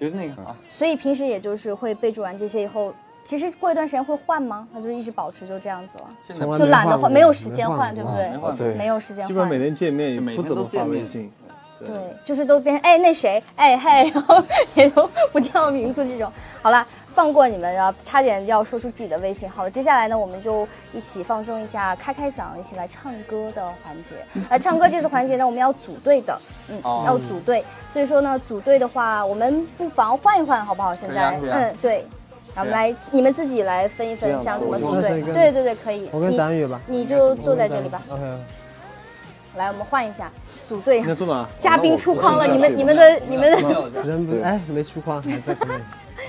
就是那个啊。所以平时也就是会备注完这些以后。其实过一段时间会换吗？他就一直保持就这样子了，就懒得换，没有时间换，对不对？没有时间换，基本上每天见面也不怎么发微信，对，就是都变成哎那谁哎嘿，然后也都不叫名字这种。好了，放过你们，然后差点要说出自己的微信。好了，接下来呢，我们就一起放松一下，开嗓，一起来唱歌的环节。来唱歌这次环节呢，我们要组队的，要组队。所以说呢，组队的话，我们不妨换一换，好不好？现在，对。我们来，你们自己来分一分，想怎么组队？对对对，可以。我跟展宇吧，你就坐在这里吧。OK。来，我们换一下组队。你坐哪？嘉宾出框了，你们的人不哎没出框，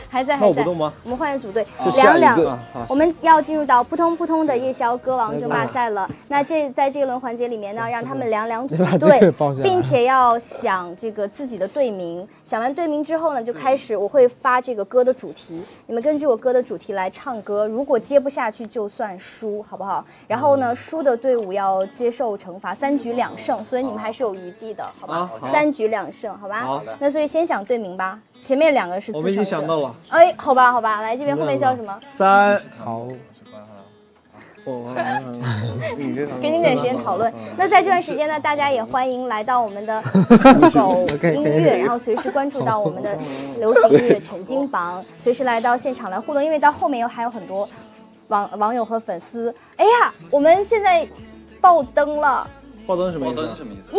还在。那我不动吗？我们换人组队，两。我们要进入到扑通扑通的夜宵歌王争霸赛了。那在这一轮环节里面呢，让他们两组队，并且要想这个自己的队名。想完队名之后呢，就开始我会发这个歌的主题，你们根据我歌的主题来唱歌。如果接不下去就算输，好不好？然后呢，输的队伍要接受惩罚，3局2胜，所以你们还是有余地的，好吧？3局2胜，好吧？那所以先想队名吧，前面两个是自成。我已经想到了。哎，好吧，来这边后面叫什么？三好。我跟你们有时间讨论。那在这段时间呢，大家也欢迎来到我们的酷狗音乐，然后随时关注到我们的流行音乐全金榜，随时来到现场来互动，因为到后面还有很多网友和粉丝。哎呀，我们现在爆灯了。 爆灯什么意思？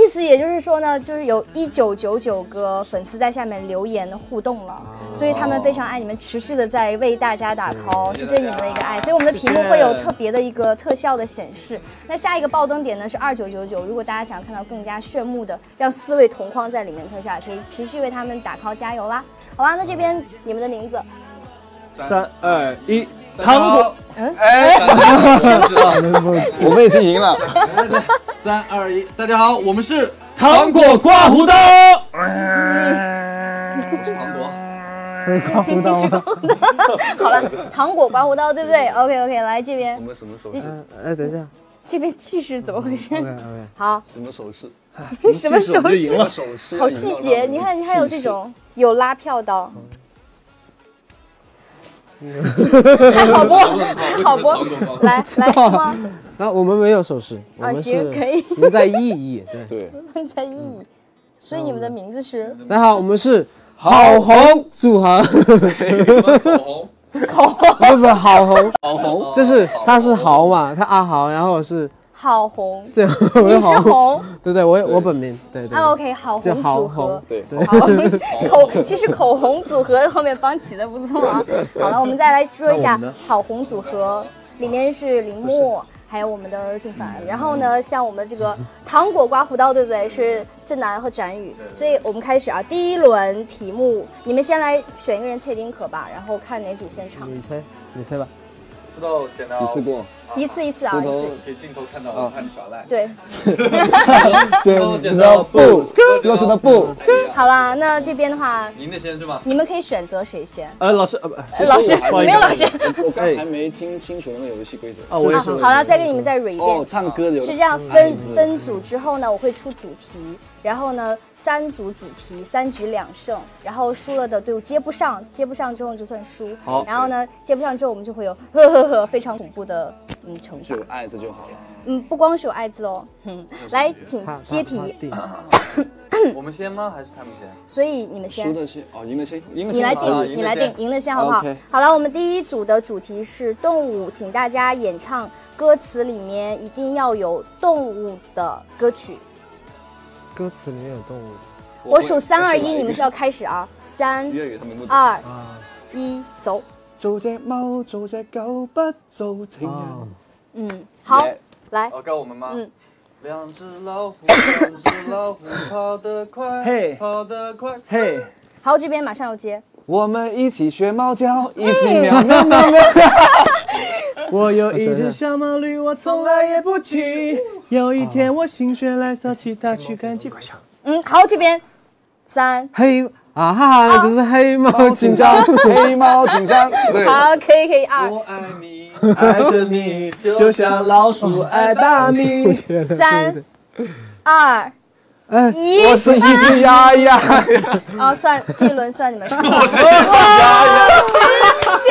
意思也就是说呢，就是有1999个粉丝在下面留言互动了，所以他们非常爱你们，持续的在为大家打 call， 是对你们的一个爱。所以我们的屏幕会有特别的一个特效的显示。那下一个爆灯点呢是2999，如果大家想看到更加炫目的，让四位同框在里面特效，可以持续为他们打 call 加油啦！好吧，那这边你们的名字，3、2、1。 糖果，哎，知道，我们已经赢了。3、2、1，大家好，我们是糖果刮胡刀。糖果，刮胡刀吗？好了，糖果刮胡刀，对不对 ？OK，OK， 来这边。我们什么手势？哎，等一下，这边气势怎么回事？好，什么手势？ 什么手势？赢了手势，好细节。你看，你还有这种，有拉票刀。 还好不？还好不？来来吗？那我们没有手势，我们是存在意义，对对，在意义。所以你们的名字是？大家好，我们是好红组合。口红，口红，不不，好红，好红，就是他是豪嘛，他阿豪，然后我是好红，对，你是红，对对，我本名，对对。OK， 好红组合，对。其实口红组合后面帮起的不错啊。好了，我们再来说一下好红组合，里面是林默，还有我们的静凡。然后呢，像我们这个糖果刮胡刀，对不对？是郑楠和展宇。所以我们开始啊，第一轮题目，你们先来选一个人猜丁可吧，然后看哪组现场。你猜吧。 知道剪刀一次过，一次啊，给镜头看到我看你耍赖。对，剪刀布，剪刀布。好啦，那这边的话，您的先是吧？你们可以选择谁先。老师，老师没有老师，我刚才没听清楚那个游戏规则。啊，我也是。好了，再给你们再捋一遍。哦，唱歌的。是这样，分组之后呢，我会出主题。 然后呢，3组主题，3局2胜，然后输了的队伍接不上之后就算输。好，然后呢，接不上之后我们就会有非常恐怖的惩罚。有爱字就好了。不光是有爱字哦。来，请接题。我们先吗？还是他们先？所以你们先。输的先哦，赢的先，赢的先。你来定，赢的先好不好？好了，我们第一组的主题是动物，请大家演唱歌词里面一定要有动物的歌曲。 歌词里面有动物。我数3、2、1，你们就要开始啊！3、2、1，走。做只猫，做只狗，不做情人。好，来。该我们吗？2只老虎，跑得快，嘿，跑得快，嘿。好，这边马上要接。我们一起学猫叫，一起喵喵喵喵。 我有一只小毛驴，我从来也不骑。有一天我心血来潮骑它去看极光。好，这边3黑啊哈哈，这是黑猫警长，黑猫警长。好，可以2。我爱你，爱着你，就像老鼠爱大米。3、2、1，我是一只鸭呀。啊，算这一轮算你们输。我是一只鸭呀。先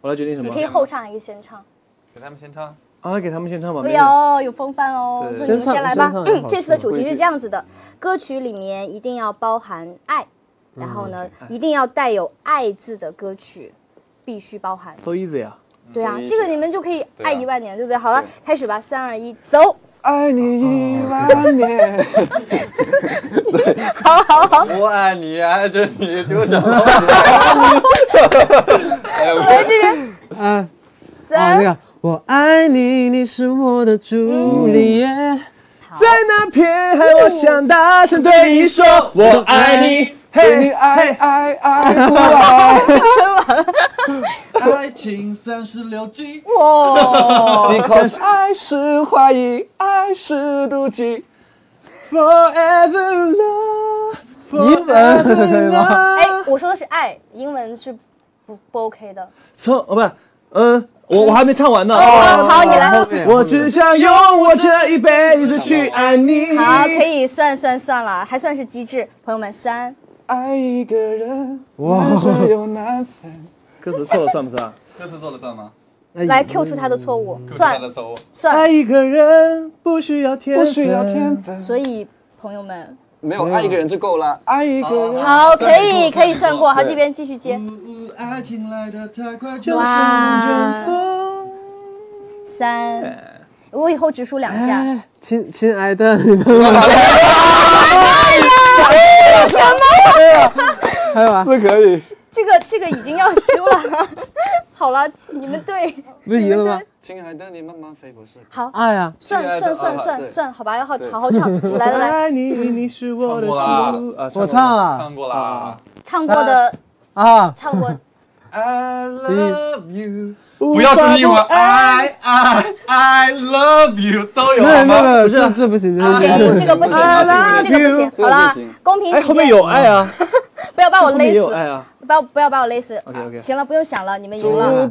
我来决定什么？你可以后唱还是先唱？给他们先唱啊！给他们先唱吧。对哦，有风范哦。那你们先来吧。这次的主题是这样子的：歌曲里面一定要包含爱，然后呢，一定要带有“爱”字的歌曲，必须包含。So easy 啊！对啊，这个你们就可以爱10000年，对不对？好了，开始吧，3、2、1，走！爱你10000年。好。我爱你，爱着你，就想。 来这边，3，我爱你，你是我的朱丽叶，在那片海，我想大声对你说，我爱你，对你爱我，爱情36计，哇，because 爱是怀疑，爱开始妒忌 ，Forever Love，Forever Love。哎，我说的是爱，英文是不 OK 的。错，哦不，我还没唱完呢。好，你来。我只想用我这一辈子去爱你。好，可以算了，还算是机智。朋友们，三。爱一个人，难舍又难分。歌词错了算不算？歌词错了算吗？来 Q 出他的错误，算。爱一个人不需要天分，所以朋友们，没有爱一个人就够了，爱一个人。好，可以算过。好，这边继续接。哇！三，我以后只数两下。亲爱的，什么？还有啊，这可以。这个已经要修了。好了，你们对，不是赢了吗？亲爱的，你慢慢飞，不是。好，哎呀，算，好吧，要好唱。来，爱你，你是我的主。我唱了，唱过了，唱过的啊，唱过。I love you， 不要是英文。I love you 都有好吗？不是，这不行，这个不行。好了，公平起见。后面有爱啊。不要把我勒死！不要把我勒死！行了，不用想了，你们赢了。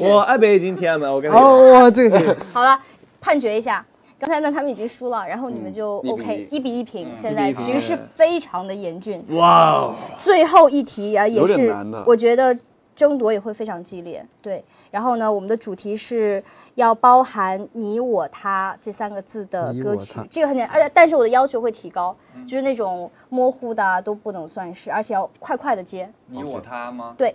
我爱北京天安门，我跟你说。哦，这个好了，判决一下。刚才呢，他们已经输了，然后你们就 OK，1比1平。现在局势非常的严峻。哇！最后一题啊，也是我觉得争夺也会非常激烈。对，然后呢，我们的主题是要包含你、我、他这三个字的歌曲，这个很简单，但是我的要求会提高。就是那种模糊的、都不能算是，而且要快的接。你我他吗？对，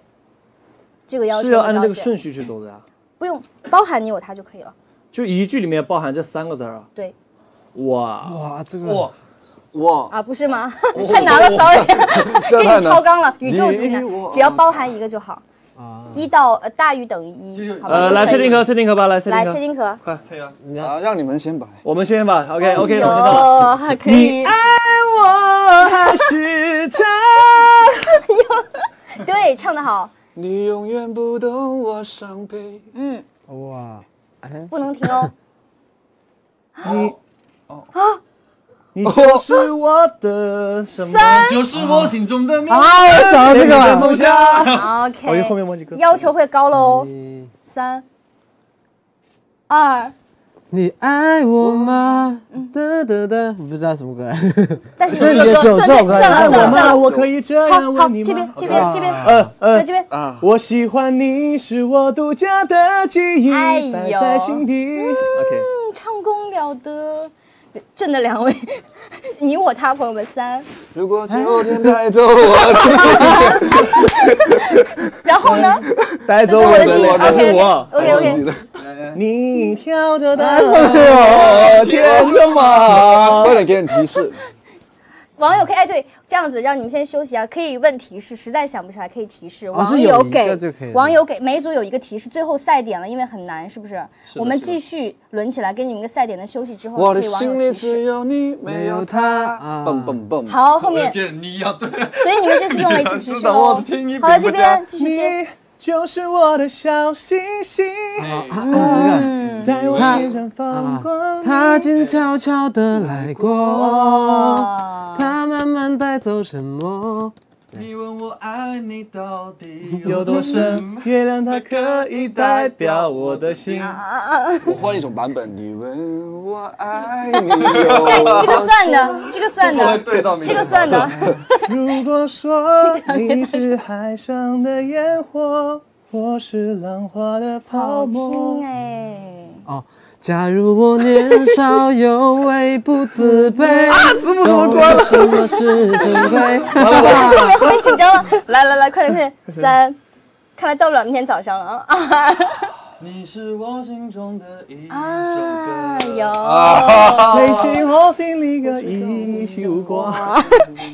这个要求是要按照这个顺序去走的呀。不用，包含你我他就可以了。就一句里面包含这三个字啊？对。哇，这个哇啊，不是吗？太难了 ，sorry， 给你超纲了，宇宙级难，只要包含一个就好。大于等于1，好吧？来测定壳吧，来测定壳，快测呀！啊，让你们先吧，我们先吧。OK， 我知道了。你爱我还是他？对，唱得好。你永远不懂我伤悲。嗯。哇，不能停哦。你啊。你就是我的什么？就是我心中的梦。啊，我想到这个梦想。OK， 后面忘记歌。要求会高喽。3、2。你爱我吗？哒哒哒，不知道什么歌。但是这也是有这首歌。算了，我可以这样问你吗？这边。在这边。我喜欢你是我独家的记忆，摆在心底。OK。唱功了得。正的两位，你我他，朋友们3。如果秋天带走我，然后呢？带走我的记忆，OK。你跳着带走我，天着马。快点给你提示。网友可以对，这样子让你们先休息啊，可以问提示，实在想不起来可以提示。网友给每组有一个提示，最后赛点了，因为很难，是不是？我们继续轮起来，给你们个赛点的休息之后，我的心里只有你，没有他。蹦。好，后面。你要对。所以你们这次用了一次提示哦。好了，这边继续接。就是我的小星星，在我脸上放光。他静悄悄地来过，他慢慢带走沉默。你问我爱你到底有多深？月亮它可以代表我的心。我换一种版本，你问我爱你有多深？对，这个算的。如果说你是海上的烟火，我是浪花的泡沫。哦，假如我年少有为不自卑，懂得什么是珍贵。特别紧张了，来，快点！3，看来到不了明天早上了啊。你是我心中的一首歌，有你是我心里的一束光。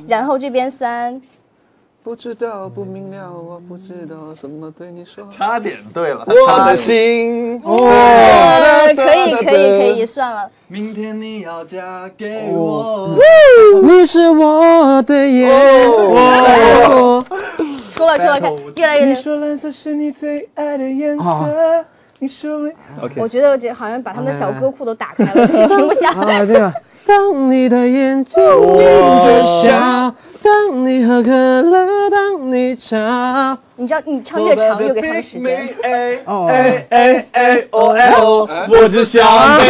然后这边3。不知道，不明了，我不知道什么对你说。差点对了，我的心。可以，算了。明天你要嫁给我，你是我的眼。出了，越来越。你说蓝色是你最爱的颜色。你说没？ Okay. 我觉得这好像把他们的小歌库都打开了，停不下来。啊，对了，当你的眼睛眯着笑，当你喝可乐，当你唱，你知道你唱越长越给他们时间。哦哎哎哎哦哎哦，我只想被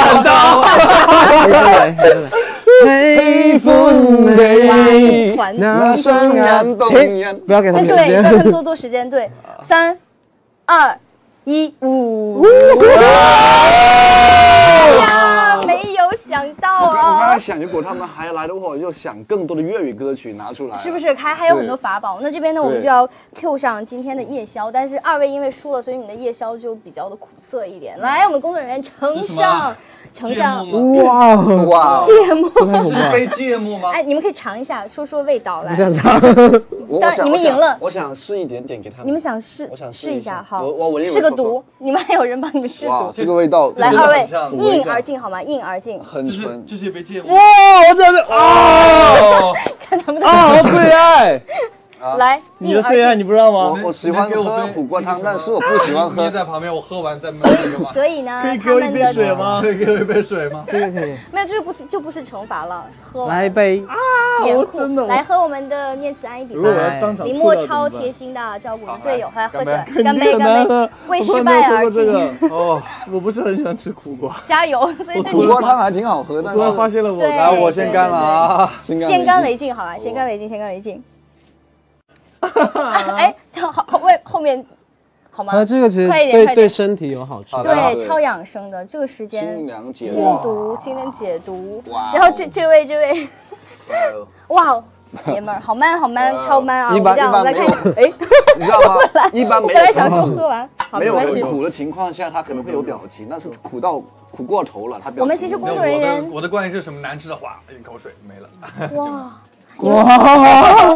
看到。喜欢你，那双眼动人。不要给他们时间，让他们多多时间。对，3、2、1，5。呀，没有想到啊！我刚才想，如果他们还来的话，我就想更多的粤语歌曲拿出来，是不是？还有很多法宝。那这边呢，我们就要 Q 上今天的夜宵，但是2位因为输了，所以你的夜宵就比较的苦涩一点。来，我们工作人员呈上，哇哇，芥末，是非芥末吗？哎，你们可以尝一下，说说味道来。想尝，但你们赢了，我想试一点点给他们。你们想试？我想试一下，好，试个毒，你们还有人帮你们试毒。这个味道，来2位，一饮而尽好吗？一饮而尽，很纯，这是一杯芥末。哇，我真的啊，看他们的啊，我最爱。来，你的最爱你不知道吗？我喜欢喝苦瓜汤，但是我不喜欢喝。你在旁边，我喝完再买。所以呢，可以给我一杯水吗？可以给我一杯水吗？这个可以。没有，这不是惩罚了。喝来一杯啊！我真的来喝我们的念慈安一比八。林默超贴心的照顾队友，来喝酒，干杯干杯！为失败而敬。哦，我不是很喜欢吃苦瓜。加油！所以苦瓜汤还挺好喝，但是发现了我，来我先干了啊！先干为敬，好吧？先干为敬，先干为敬。哎，后面好吗？这个其实对身体有好处，对，超养生的。这个时间清凉解毒。然后这位，哇，爷们儿，好 man 好 man， 超 man 啊！我们来看一下，哎，你知道吗？一般没有。我本来想说喝完，没有苦的情况下，他可能会有表情，但是苦过头了，他表情。我们其实工作人员，我的观点是什么？难吃的话，一口水没了。哇。哇！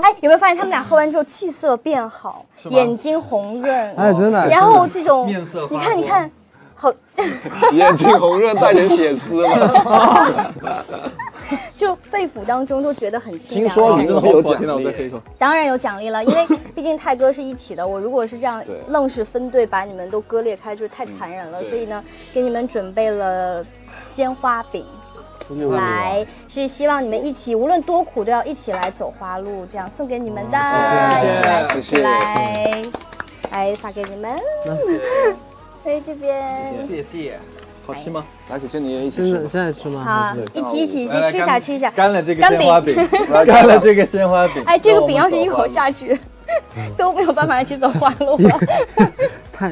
哎，有没有发现他们俩喝完之后气色变好，眼睛红润？哎，真的。然后这种面色，你看，好，眼睛红润带点血丝嘛，就肺腑当中都觉得很清凉。听说你这个有奖励，当然有奖励了，因为毕竟泰哥是一起的，我如果是这样愣是分队把你们都割裂开，就是太残忍了。所以呢，给你们准备了鲜花饼。来，是希望你们一起，无论多苦都要一起来走花路，这样送给你们的，一起来，来发给你们。所以这边，谢谢，好吃吗？来，姐姐你也一起吃，现在吃吗？好，一起吃一下，干了这个鲜花饼，干了这个鲜花饼。哎，这个饼要是一口下去，都没有办法一起走花路了，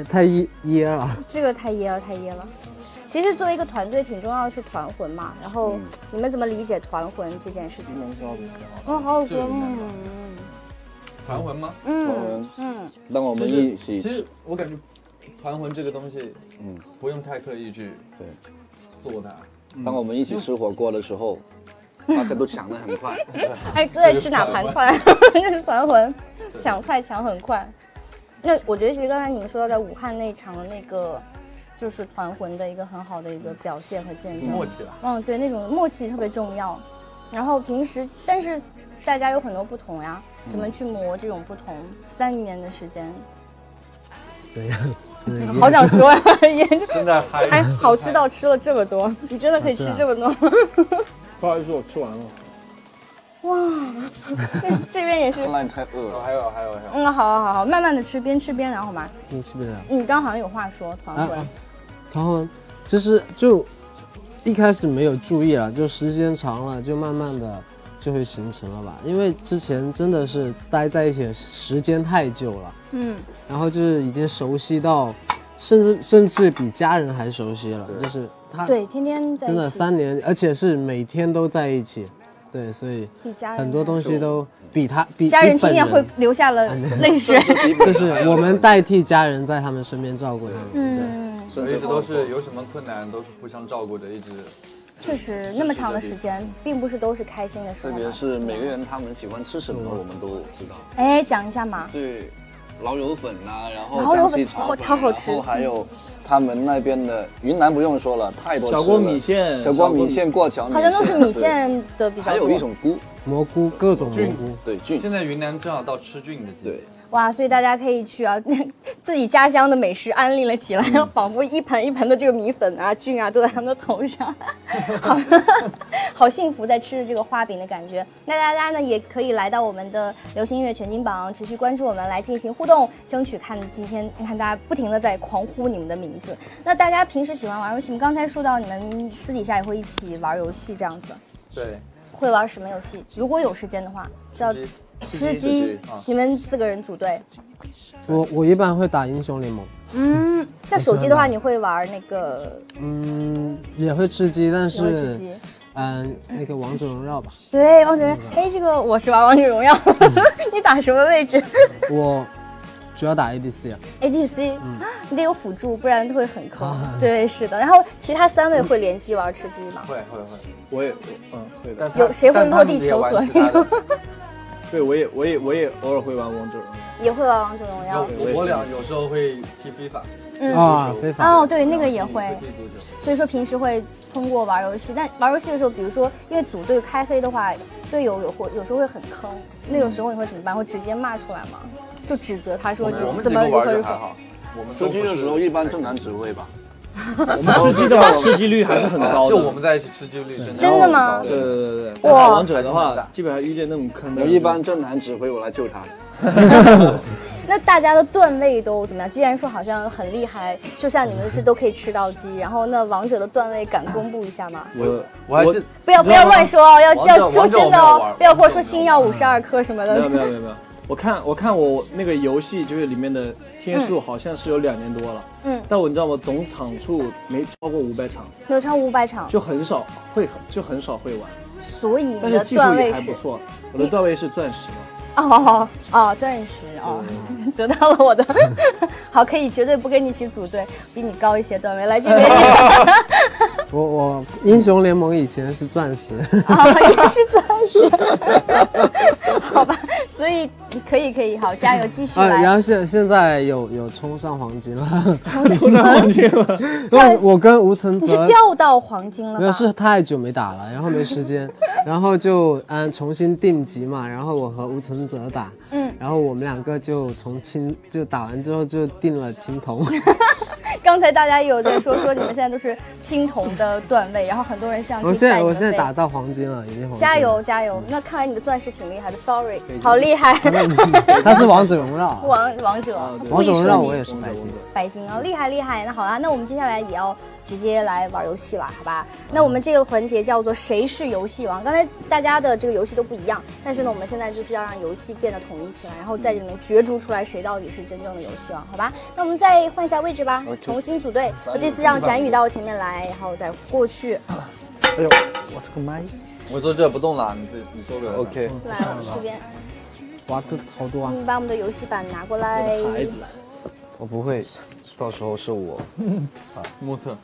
太噎了，这个太噎了。其实作为一个团队，挺重要的是团魂嘛。然后你们怎么理解团魂这件事情？哦，好好喝，团魂吗？团魂，让我们一起。其实我感觉团魂这个东西，不用太刻意去做它。当我们一起吃火锅的时候，大家都抢得很快。哎，对，吃哪盘菜？这是团魂，抢菜抢很快。那我觉得其实刚才你们说到在武汉那场的那个。就是团魂的一个很好的一个表现和见证，默契了。对，那种默契特别重要。然后平时，但是大家有很多不同呀，怎么去磨这种不同？3年的时间，对呀，好想说呀，真的哎，好吃到吃了这么多，你真的可以吃这么多？不好意思，我吃完了。哇，这边也是。那你太饿了，还有。好，慢慢的吃，边吃边聊好吗？边吃边聊。你刚好像有话说，团魂。然后就一开始没有注意啊，就时间长了，就慢慢的就会形成了吧。因为之前真的是待在一起时间太久了，然后就是已经熟悉到，甚至比家人还熟悉了。就是他对天天在一起，真的3年，而且是每天都在一起。对，所以很多东西都比家人听见会留下了泪水，就是我们代替家人在他们身边照顾他们。所以一直都是有什么困难都是互相照顾的，一直。确实，那么长的时间，并不是都是开心的时候。特别是每个人他们喜欢吃什么，我们都知道。哎，讲一下嘛。对，老友粉呐，然后江西炒粉，超好吃。然后还有。他们那边的云南不用说了，太多小锅米线，过桥米线，好像都是米线的比较多。还有一种菇，蘑菇，各种蘑菇，对菌。现在云南正好到吃菌的季节。对，哇，所以大家可以去啊，自己家乡的美食安利了起来，仿佛一盆一盆的这个米粉啊、菌啊都在他们的头上，好，好幸福在吃着这个花饼的感觉。那大家呢也可以来到我们的流行音乐全金榜，持续关注我们来进行互动，争取看今天你看大家不停的在狂呼你们的名字。那大家平时喜欢玩游戏，刚才说到你们私底下也会一起玩游戏这样子，对，会玩什么游戏？如果有时间的话，叫。 吃鸡，你们4个人组队。我一般会打英雄联盟。嗯，那手机的话，你会玩那个？嗯，也会吃鸡，但是，嗯，那个王者荣耀吧。对，王者荣耀。哎，这个我是玩王者荣耀。你打什么位置？我主要打 ADC 啊。ADC， 你得有辅助，不然会很坑。对，是的。然后其他3位会联机玩吃鸡吗？会，我也会的。有谁会落地求和？ 对，我也偶尔会玩王者荣耀，也会玩王者荣耀。我俩有时候会踢非法，啊，非法哦，对，那个也会。所以说平时会通过玩游戏，但玩游戏的时候，比如说因为组队开黑的话，队友有时候会很坑，那种时候你会怎么办？会直接骂出来吗？就指责他说怎么如何如何？我们吃鸡的时候一般正常指挥吧。我们吃鸡的话，吃鸡率还是很高的。就我们在一起吃鸡率真的吗？对。打王者的话，基本上遇见那种坑的，我一般正男指挥我来救他。那大家的段位都怎么样？既然说好像很厉害，就像你们是都可以吃到鸡，然后那王者的段位敢公布一下吗？我还是不要乱说哦，要说真的哦，不要跟我说星耀52颗什么的。没有，我看我那个游戏就是里面的。 天数好像是有2年多了，但我你知道吗？总场数没超过500场，没有超过500场，就很少会，就很少会玩。所以你的段位还不错，我的段位是钻石了。哦，钻石哦，得到了我的，好，可以绝对不跟你一起组队，比你高一些段位来这边。我英雄联盟以前是钻石，也是钻石，好吧，所以可以，好，加油，继续来。然后现在有冲上黄金了，冲上黄金了。我跟吴承泽，你是掉到黄金了吗？没有，是太久没打了，然后没时间，然后就重新定级嘛，然后我和吴承泽打，然后我们2个就打完之后就定了青铜。 刚才大家也有在说你们现在都是青铜的段位，然后很多人像我现在打到黄金了，已经黄金了。加油！那看来你的钻石挺厉害的 ，sorry， 好厉害。他是王者荣耀，王者荣耀我也是白金啊，厉害。那好啦，那我们接下来也要直接来玩游戏了，好吧？那我们这个环节叫做谁是游戏王。刚才大家的这个游戏都不一样，但是呢，我们现在就是要让游戏变得统一起来，然后在里面角逐出来谁到底是真正的游戏王，好吧？那我们再换一下位置吧。 重新组队，我这次让ZHANYU到我前面来，然后再过去。哎呦，我这个麦，我坐这不动了，你坐着。OK， 来我这边。哇，这好多啊！你把我们的游戏板拿过来。孩子，我不会，到时候是我。啊，目测。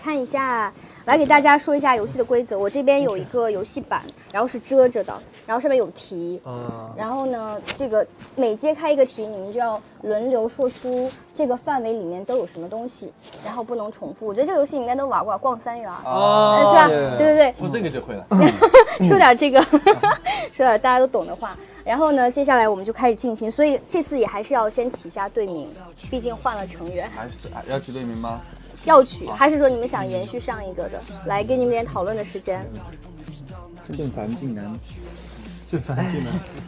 看一下，来给大家说一下游戏的规则。我这边有一个游戏板，然后是遮着的，然后上面有题。然后呢，这个每揭开一个题，你们就要轮流说出。 这个范围里面都有什么东西，然后不能重复。我觉得这个游戏你应该都玩过，逛3元啊，是吧？对。我这个就会了。说点这个，说点大家都懂的话。然后呢，接下来我们就开始进行。所以这次也还是要先起下队名，毕竟换了成员。还是要取队名吗？要取，还是说你们想延续上一个的？来，给你们点讨论的时间。正反竟然。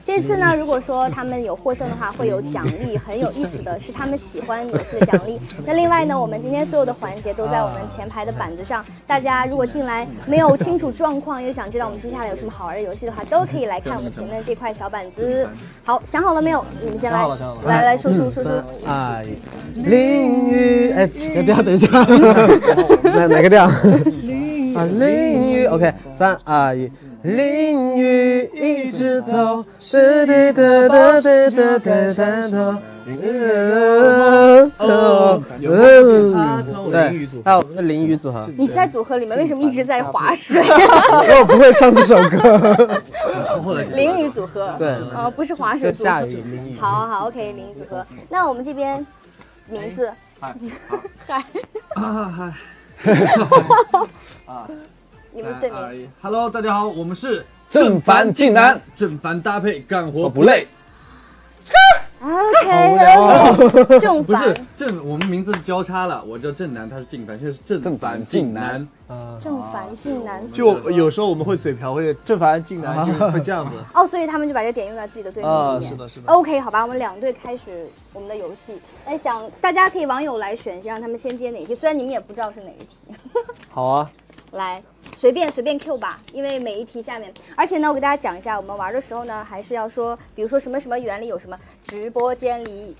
这次呢，如果说他们有获胜的话，会有奖励，很有意思的是他们喜欢游戏的奖励。那另外呢，我们今天所有的环节都在我们前排的板子上，大家如果进来没有清楚状况，又想知道我们接下来有什么好玩的游戏的话，都可以来看我们前面这块小板子。好，想好了没有？你们先来，来说。哎，淋雨，哎，不要等一下，哪个调？ 啊，淋雨 ，OK， 3、2、1， 淋雨一直走，湿滴答答在山头。对，那我们是淋雨组合。你在组合里面为什么一直在划水？因为我不会唱这首歌。淋雨组合。对。哦，不是划水组合。下雨淋雨。好 ，OK， 淋雨组合。那我们这边名字。嗨。 啊，你们对面 ，Hello， 大家好，我们是正反竟男，正反搭配干活不累。OK， 然后正反不是正，我们名字交叉了，我叫正南，他是静凡，就是正反静南啊，正反静南。就有时候我们会嘴瓢，会正反静南，就会这样子。哦，所以他们就把这点用在自己的队伍里面。是的，是的。OK， 好吧，我们两队开始我们的游戏。哎，想大家可以网友来选，让他们先接哪一题，虽然你们也不知道是哪一题。好啊。来，随便 Q 吧，因为每一题下面，而且呢，我给大家讲一下，我们玩的时候呢，还是要说，比如说什么什么原理有什么，直播间里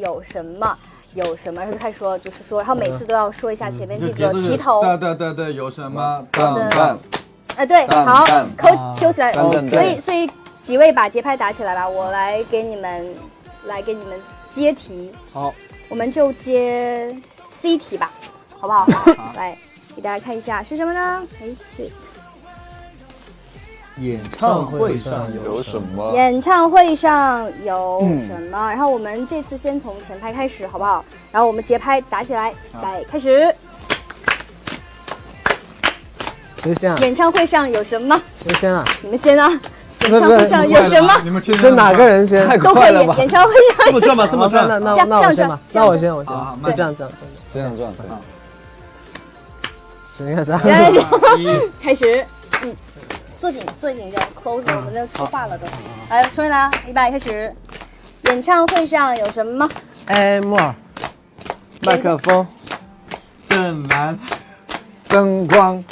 有什么，然后就开始说，就是说，然后每次都要说一下前面这个题头，对，有什么，蛋，哎对，好，Q 起来，所以几位把节拍打起来吧，我来给你们接题，好，我们就接 C 题吧，好不好？来。给大家看一下是什么呢？哎，这演唱会上有什么？然后我们这次先从前排开始，好不好？然后我们节拍打起来，来开始。谁先啊？演唱会上有什么？谁先啊？你们先啊！演唱会上有什么？你们先。是哪个人先？都可以。演唱会上。这么转，那我先吧。那我先。就这样转。开始，坐紧一点 ，close， 我们都说话了都。来，说回来，预备开始。演唱会上有什么？哎，木耳，麦克风，正南，灯光。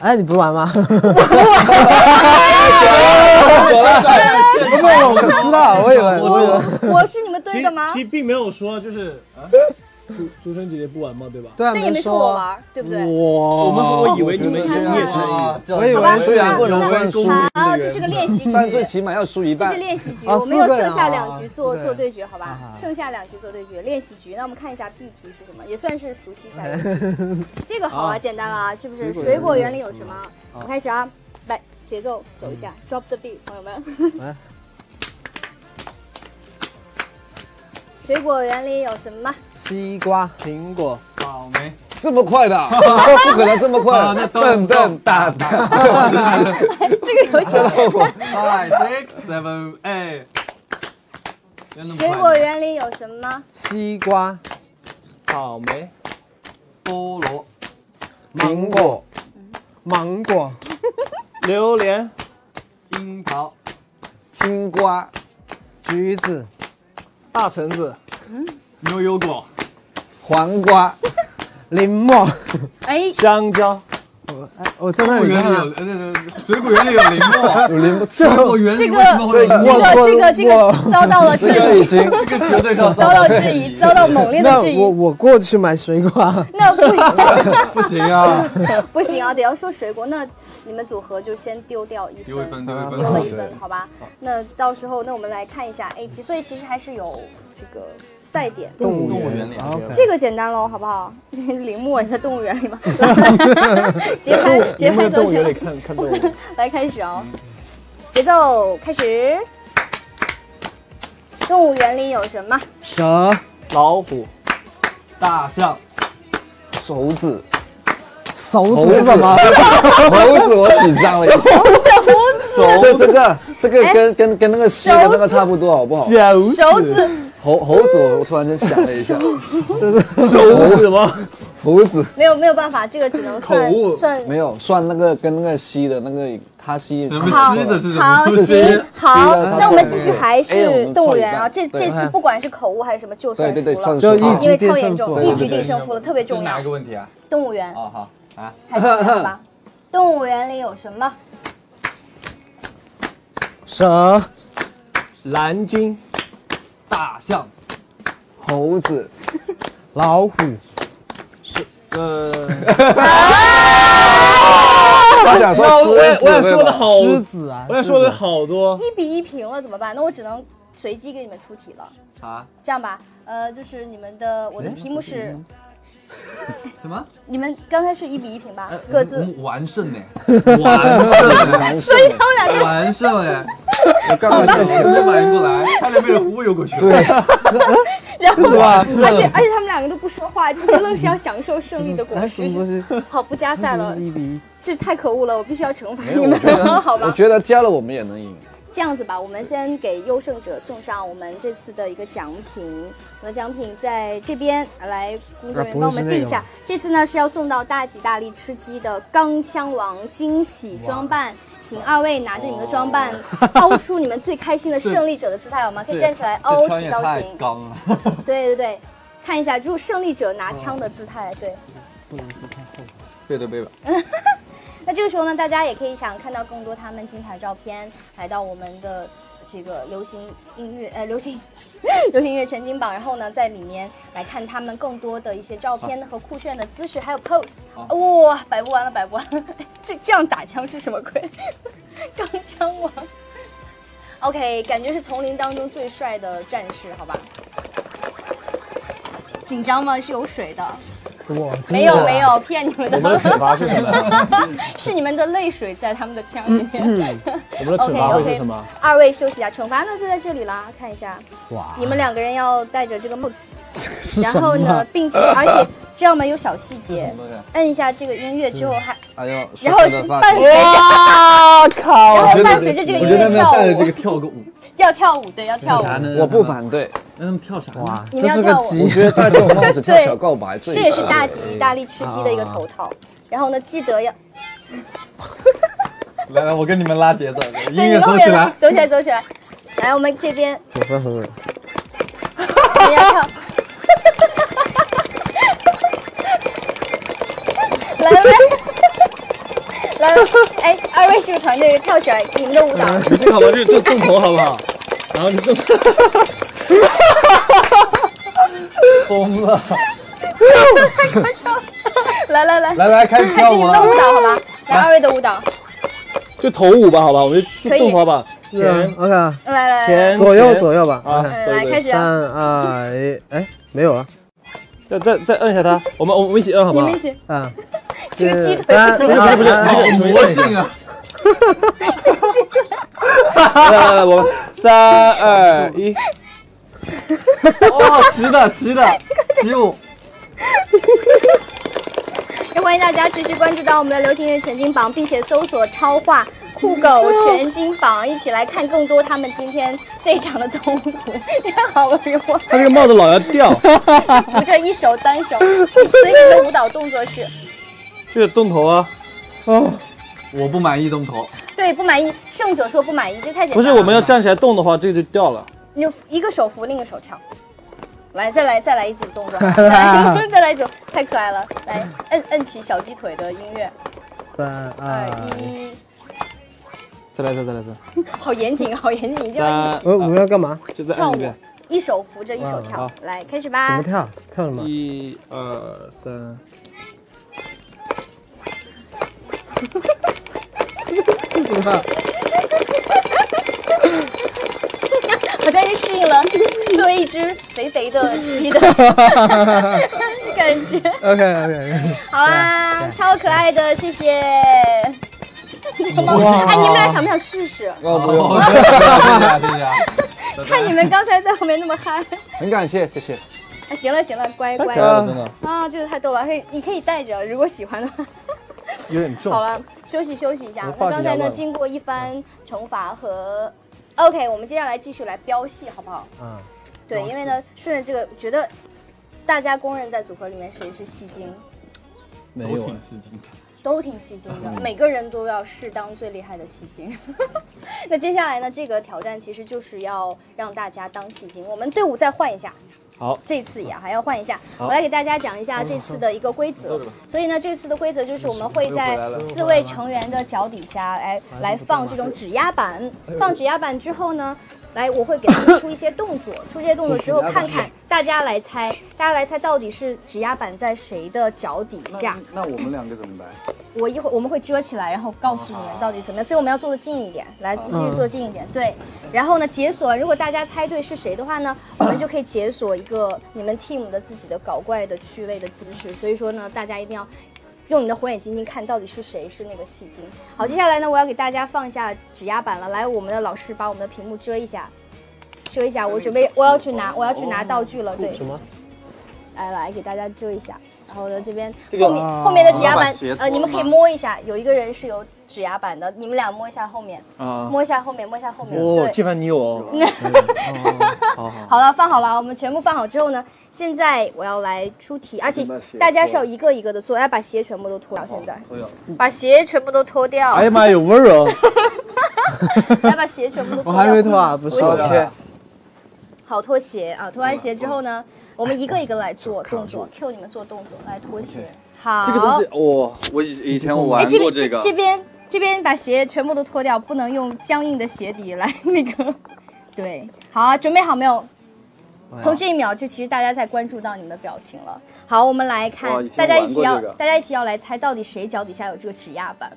哎，你不玩吗？我不玩。不，我知道，我以为。我是你们队的吗？其实并没有说就是。竹生姐姐不玩吗？对吧？对啊，但也没说我玩，对不对？我以为你们也是，我以为虽然不能算输，啊，这是个练习局，但最起码要输一半。这是练习局，我们又剩下两局做对决，好吧？剩下两局做对决，练习局。那我们看一下 B 题是什么，也算是熟悉一下游戏。这个好啊，简单啊，是不是？水果园里有什么？我开始啊，来节奏走一下 ，drop the beat， 朋友们。水果园里有什么？西瓜、苹果、草莓，这么快的？不可能这么快！笨蛋！这个游戏。5、6、7、8。水果园里有什么？西瓜、草莓、菠萝、芒果、榴莲、樱桃、青瓜、橘子。大橙子，牛油果，黄瓜，林墨，哎，香蕉，我在那里看啊，水果园里有林墨，水果园里这个遭到了质疑，遭到猛烈的质疑。我过去买水果，那不行啊，得要说水果那。你们组合就先丢掉一分，丢了一分，好吧？那到时候，那我们来看一下 A 题，所以其实还是有这个赛点。动物园里，这个简单喽，好不好？林木，你在动物园里吗？节拍走起来，来开始哦，节奏开始。动物园里有什么？蛇、老虎、大象、猴子我紧张了一下。这个跟那个西的那个差不多，好不好？手指。猴子，我突然间想了一下，手指吗？猴子。没有办法，这个只能算。没有算那个跟那个西的那个他西。好，那我们继续还是动物园啊，这次不管是口误还是什么，就算输了，因为超严重，一局定胜负了，特别重要。哪个问题啊？动物园。哦好。啊，还是看吧。动物园里有什么？蛇、蓝鲸、大象、猴子、老虎、我想说狮子，我想说的好多。1比1平了怎么办？那我只能随机给你们出题了。啊，这样吧，就是我的题目是。什么？你们刚才是1比1平吧？各自完胜呢，完胜，所以他们两个完胜哎！我刚刚一时反应不过来，差点被人忽悠过去了。对，然后而且他们两个都不说话，就真的是要享受胜利的果实。好，不加赛了，1比1，这太可恶了，我必须要惩罚你们，好吧？我觉得加了我们也能赢。这样子吧，我们先给优胜者送上我们这次的一个奖品。我的奖品在这边，来工作人员帮我们递一下。这次呢是要送到大吉大利吃鸡的钢枪王惊喜装扮。 请二位拿着你们的装扮，凹出你们最开心的胜利者的姿态，好吗？可以站起来，凹起刀形。刚了。对对对，看一下，就是胜利者拿枪的姿态，对。不看后背对背吧。那这个时候呢，大家也可以想看到更多他们精彩的照片，来到我们的这个流行音乐全金榜，然后呢，在里面来看他们更多的一些照片和酷炫的姿势，还有 pose。哇，摆不完了，摆不完了。这样打枪是什么鬼？钢枪王。OK， 感觉是丛林当中最帅的战士，好吧？紧张吗？是有水的。 没有没有骗你们的，我们的惩罚是什么？是你们的泪水在他们的枪里面。我们的惩罚会是什么？二位休息一下，惩罚呢就在这里啦，看一下。哇！你们两个人要戴着这个帽子，然后呢，并且而且这样嘛有小细节，摁一下这个音乐之后还，然后伴随着，然后伴随着这个音乐跳舞，这个跳个舞，要跳舞对，要跳舞，我不反对。 让他们跳啥哇？你们要跳舞，我觉得戴这种帽子跳小告白最。这也是大吉大利吃鸡的一个头套。然后呢，记得要。来来，我跟你们拉节奏，音乐走起来，走起来，走起来。来，我们这边。9分。你要跳。来来来，来，哎，二位是个团队，跳起来，你们的舞蹈。你最好吧，就动头好不好？然后你动。 疯了！太搞笑了！来来来来来，开始跳舞了！开始你们的舞蹈好吗？来二位的舞蹈，就头舞吧，好吧，我们就动头吧。前 ，OK， 来来前左右吧。啊，来开始。3、2、1，哎，没有啊，再摁一下它，我们一起摁好吗？你们一起。啊，这个鸡腿不是好魔性啊！ 来，我们3、2、1，哦，起舞！也欢迎大家持续关注到我们的流行音乐全金榜，并且搜索超话酷狗全金榜，一起来看更多他们今天这一场的动图。你看好了没？他这个帽子老要掉，扶着一手单手，所以你的舞蹈动作是，就是动头啊，哦。 我不满意动头，对，不满意。胜者说不满意，这太简单了。不是，我们要站起来动的话，这就掉了。你就一个手扶，另一个手跳。来，再来一组动作，再来一组，太可爱了。来，摁起小鸡腿的音乐。3、2、1。再来一次。好严谨，好严谨，一定要一起。我们要干嘛？就再跳舞，一手扶着，一手跳。来，开始吧。怎么跳？跳什么？1、2、3。 好像是适应了作为一只肥肥的鸡的感觉。OK， 好啦，超可爱的，谢谢。哎，你们俩想不想试试？哦，不用，谢谢。看你们刚才在后面那么嗨，很感谢，谢谢。哎，行了行了，乖乖。太可爱了，真的。啊，这个太逗了，你可以带着，如果喜欢的话。 有点重。好了，休息一下。那刚才呢，经过一番惩罚和 ，OK， 我们接下来继续来飙戏，好不好？嗯。对，因为呢，顺着这个，觉得大家公认在组合里面谁是戏精？没有，都挺戏精的。都挺戏精的，每个人都要适当最厉害的戏精。那接下来呢，这个挑战其实就是要让大家当戏精。我们队伍再换一下。 好，这次也还要换一下。我来给大家讲一下这次的一个规则。所以呢，这次的规则就是我们会在4位成员的脚底下来放这种指压板。放指压板之后呢，来我会给他们出一些动作，出这些动作之后看看大家来猜，到底是指压板在谁的脚底下。那我们两个怎么办？我们会遮起来，然后告诉你们到底怎么样。所以我们要做的近一点，来继续做近一点。对，然后呢解锁，如果大家猜对是谁的话呢，我们就可以解锁一个你们 team 的自己的搞怪的趣味的姿势。所以说呢，大家一定要用你的火眼金睛看到底是谁是那个戏精。好，接下来呢，我要给大家放一下指压板了。来，我们的老师把我们的屏幕遮一下，我准备我要去拿道具了。对。什么？来给大家遮一下。 然后呢，这边后面的指压板，你们可以摸一下，有一个人是由指压板的，你们俩摸一下后面，摸一下后面，摸一下后面。哦，这盘你有哦。好了，放好了，我们全部放好之后呢，现在我要来出题，而且大家是要一个一个的做，要把鞋全部都脱掉。现在，把鞋全部都脱掉。哎呀妈，有味儿哦！来把鞋全部都脱掉。我还没脱啊，不是。好，脱鞋啊！脱完鞋之后呢，我们一个一个来做动作 ，Q 你们做动作，来脱鞋。好，这个东西哦，我以前我玩过这个。这边把鞋全部都脱掉，不能用僵硬的鞋底来那个。对，好啊，准备好没有？从这一秒就其实大家在关注到你们的表情了。好，我们来看，大家一起要来猜到底谁脚底下有这个指压板。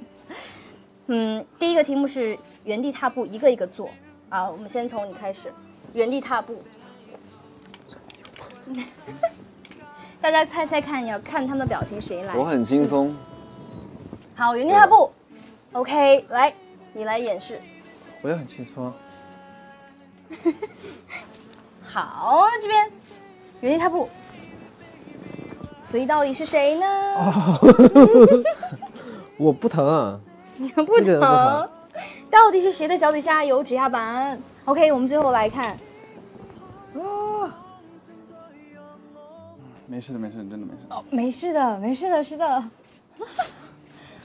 嗯，第一个题目是原地踏步，一个一个做啊。我们先从你开始。原地踏步，大家猜猜看，你要看他们的表情，谁来？我很轻松。好，原地踏步 ，OK， 来，你来演示。我也很轻松。好，这边原地踏步，所以到底是谁呢？我不疼啊！你不疼？到底是谁的脚底下有指压板？OK， 我们最后来看。啊，没事的，没事的，真的没事。哦，没事的，没事的，是的。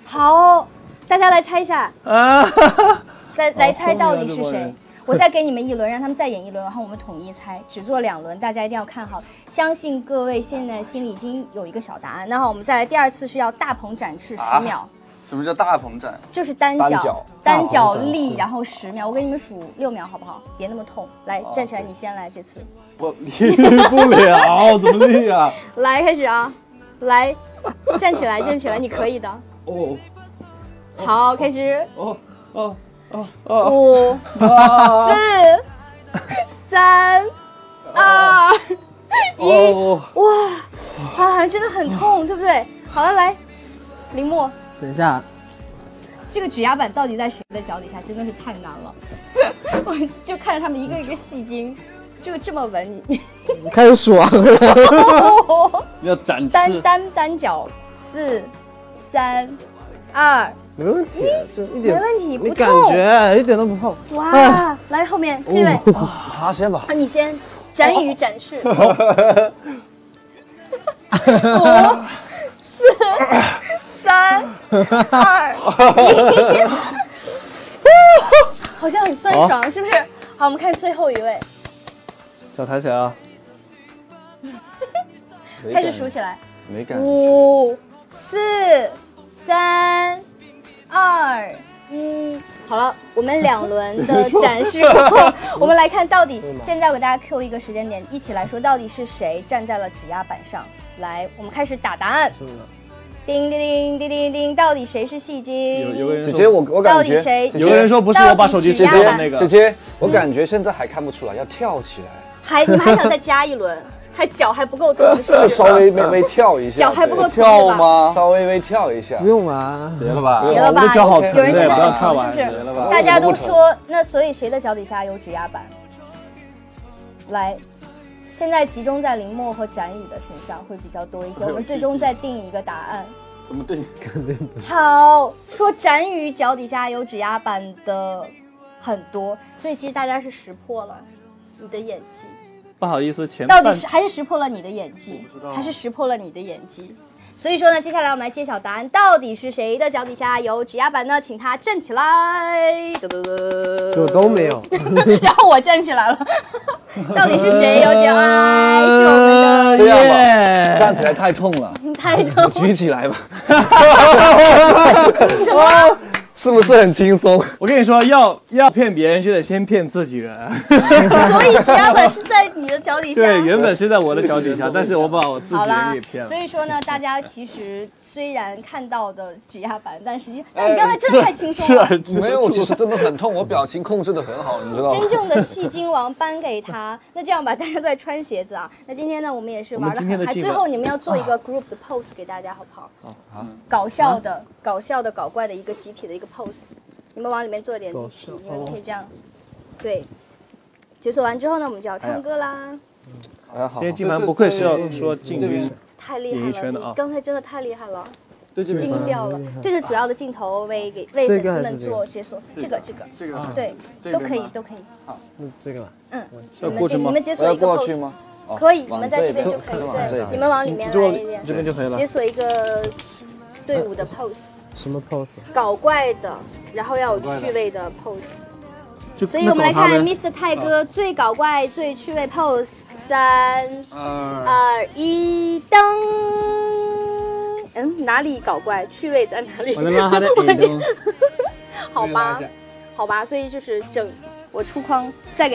好，大家来猜一下。啊！来猜到底是谁？我再给你们一轮，让他们再演一轮，然后我们统一猜，只做两轮，大家一定要看好。相信各位现在心里已经有一个小答案。那好，我们再来第二次是要大鹏展翅10秒。什么叫大鹏展？就是单脚立，然后10秒。我给你们数6秒，好不好？别那么痛。来，站起来，你先来这次。我立不了，怎么立啊？来，开始啊！来，站起来，站起来，你可以的。哦。好，开始。哦。5、4、3、2、1。哇，好像真的很痛，对不对？好了，来，林默。等一下，这个指压板到底在谁的脚底下？真的是太难了，我就看着他们一个一个戏精，这么闻你，开始爽了，要展示单脚，4、3、2，没问题，一点没问题，不痛，感觉一点都不痛。哇，来后面这位，他先吧，你先，ZHANYU展示，5、4、3、2、1，好像很酸爽，是不是？好，我们看最后一位，脚抬起来啊！开始数起来，没感觉。5、4、3、2、1，好了，我们2轮的展示过，我们来看到底。现在我给大家 Q 一个时间点，一起来说到底是谁站在了指压板上。来，我们开始打答案。叮叮叮叮叮叮，到底谁是戏精？有个人说，姐姐，我感觉，有个人说不是我把手机接的那个。姐姐，我感觉现在还看不出来，要跳起来。你们还想再加一轮？还脚还不够痛，是不是？稍微微跳一下。脚还不够跳吗？稍微微跳一下。不用啊，别了吧，别了吧。脚好疼，有人在看完，是不是？大家都说，那所以谁的脚底下有指压板？来。现在集中在林默和ZHANYU的身上会比较多一些，我们最终再定一个答案。怎么定？肯定不好。说ZHANYU脚底下有指压板的很多，所以其实大家是识破了你的演技。不好意思，到底是还是识破了你的演技，还是识破了你的演技。所以说呢，接下来我们来揭晓答案，到底是谁的脚底下有指压板呢？请他站起来。就都没有。然后我站起来了。到底是谁有脚啊？是我们的。这样吧，站起来太痛了，太痛。举起来吧。什么？是不是很轻松？我跟你说，要骗别人就得先骗自己人。所以指压板是在你的脚底下。对，原本是在我的脚底下，但是我把我自己人给骗了。所以说呢，大家其实虽然看到的指压板，但实际……但你刚才真的太轻松了。没有，其实真的很痛，我表情控制的很好，你知道吗？真正的戏精王颁给他。那这样吧，大家再穿鞋子啊。那今天呢，我们也是玩的很嗨。最后你们要做一个 group 的 pose 给大家，好不好？好。搞笑的、搞怪的一个集体的一个 pose， 你们往里面做一点力气，你们可以这样。对，解锁完之后呢，我们就要唱歌啦。今天金盘不愧是要说进军演艺圈的啊！刚才真的太厉害了，惊掉了。这是主要的镜头为粉丝们做解锁，这个对，都可以。好，这个吧，嗯，你们解锁一个 pose 吗？可以，你们在这边就可以，对，你们往里面来一点，这边就可以了。解锁一个队伍的 pose， 什么 pose？ 搞怪的，然后要有趣味的 pose。所以我们来看 Mr. 泰哥最搞怪、最趣味 pose， 3、2、1，登。 嗯，哪里搞怪？趣味在哪里？我的妈，还在眼中。好吧，好吧，所以就是我出框，再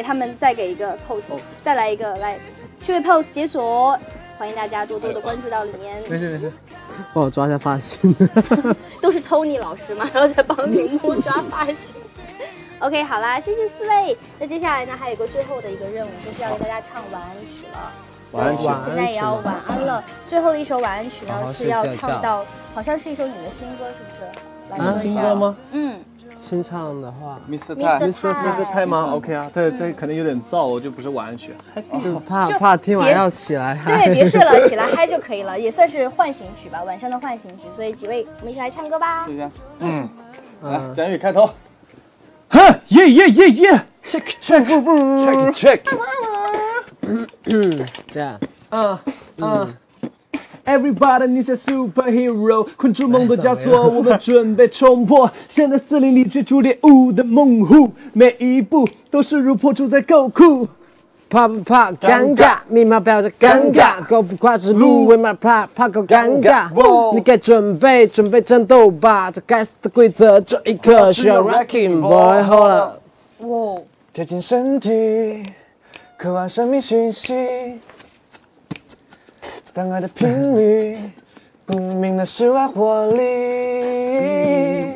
给一个 pose， 再来一个，来趣味 pose 解锁，欢迎大家多多的关注到里面。没事，帮我抓一下发型。都是 Tony 老师嘛，然后再帮屏幕抓发型。OK， 好啦，谢谢四位。那接下来呢，还有一个最后的一个任务，就是要给大家唱晚安曲了。 晚安曲，现在也要晚安了。最后的一首晚安曲呢，是要唱到，好像是一首你的新歌，是不是？新歌吗？嗯，清唱的话 ，Mr. Tiger 吗 ？OK 啊，对，可能有点燥，我就不是晚安曲，就怕听完要起来嗨。对，别睡了，起来嗨就可以了，也算是唤醒曲吧，晚上的唤醒曲。所以几位，我们一起来唱歌吧。就这样，嗯，来，ZHANYU开头，哈，耶 ，check。 Everybody needs a superhero， 困住梦的枷锁，我们准备冲破。现在森林里追逐猎物的猛虎，每一步都是如破竹在够酷。怕不怕尴尬？密码标着尴尬，够不跨直路，为嘛怕够尴尬？你该准备战斗吧，这该死的规则，这一刻需要 Wrecking Boy hold up。哇，贴近身体。 渴望生命讯息，当爱的频率，不明的室外活力，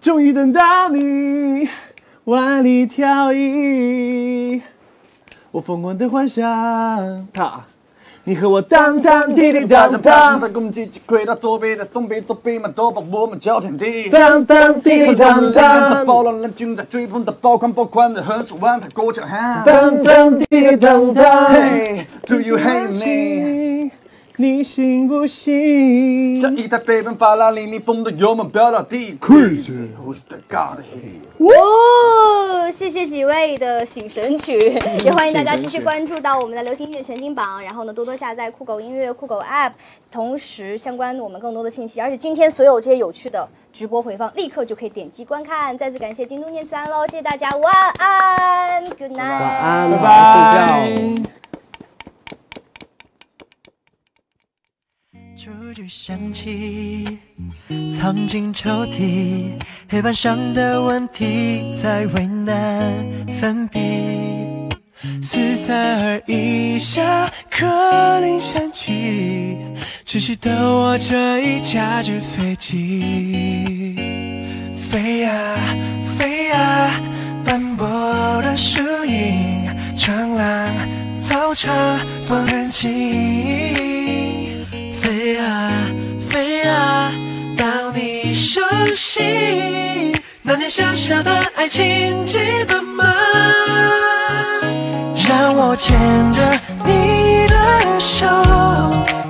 终于等到你，万里挑一，我疯狂的幻想。他，你和我当当滴滴当当当，的攻击击溃到左边的东边，左边嘛都把我们焦点地。当当滴滴当当，暴乱人群在追风的爆款的横竖弯，他勾着喊。当当滴滴当当 ，Do you hate me？ 你信不信？像一台飞奔法拉利，逆风的油门飙到地。Crazy who's the god here？ 哦，谢谢几位的醒神曲，也欢迎大家继续关注到我们的流行音乐全金榜，然后呢多多下载酷狗音乐、酷狗 App， 同时相关我们更多的信息，而且今天所有这些有趣的直播回放，立刻就可以点击观看。再次感谢京东念慈庵喽，谢谢大家，晚安 ，Good night， 晚安，拜拜，睡觉。 雏菊香气藏进抽屉，黑板上的问题在为难翻笔。432下课铃响起，只是等我这一架纸飞机。飞呀飞呀，斑驳的树影，长廊、操场，放任心。 飞啊飞啊，到你熟悉。那年小小的爱情，记得吗？让我牵着你的手，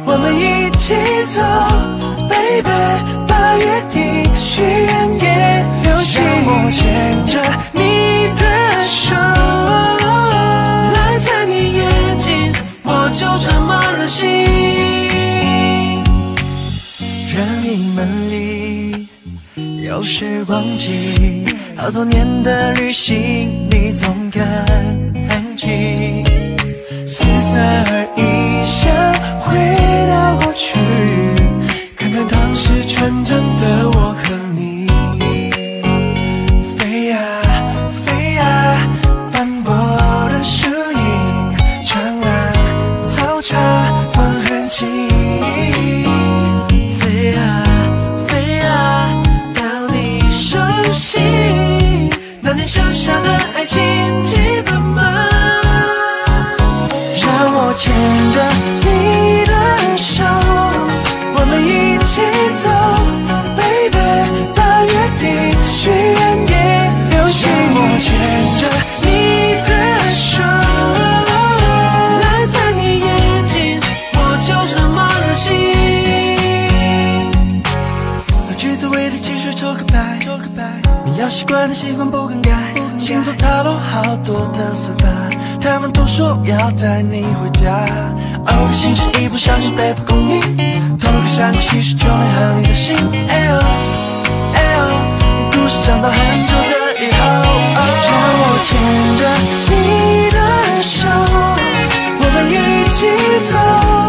我们一起走 ，baby， 把约定许愿给流星。让我牵着你的手，来在你眼睛，我就这么任性。 任意门里有时光机，好多年的旅行，你总敢安静。432想回到过去，看看当时纯真的我和你。飞呀飞呀，斑驳的树影，长廊、操场，放任心。 那年小小的爱情，记得吗？让我牵着你的手，我们一起走 ，baby， 把约定许愿给流星。让我牵着你的手，赖在你眼睛，我就这么任性。goodbye。你要习惯的习惯不更改，星座塔罗好多的算法，他们都说要带你回家。偶尔心事一不小心被迫共鸣，同个山谷其实就能和你的心。哎呦哎呦，故事讲到很久的以后，让我牵着你的手，我们一起走。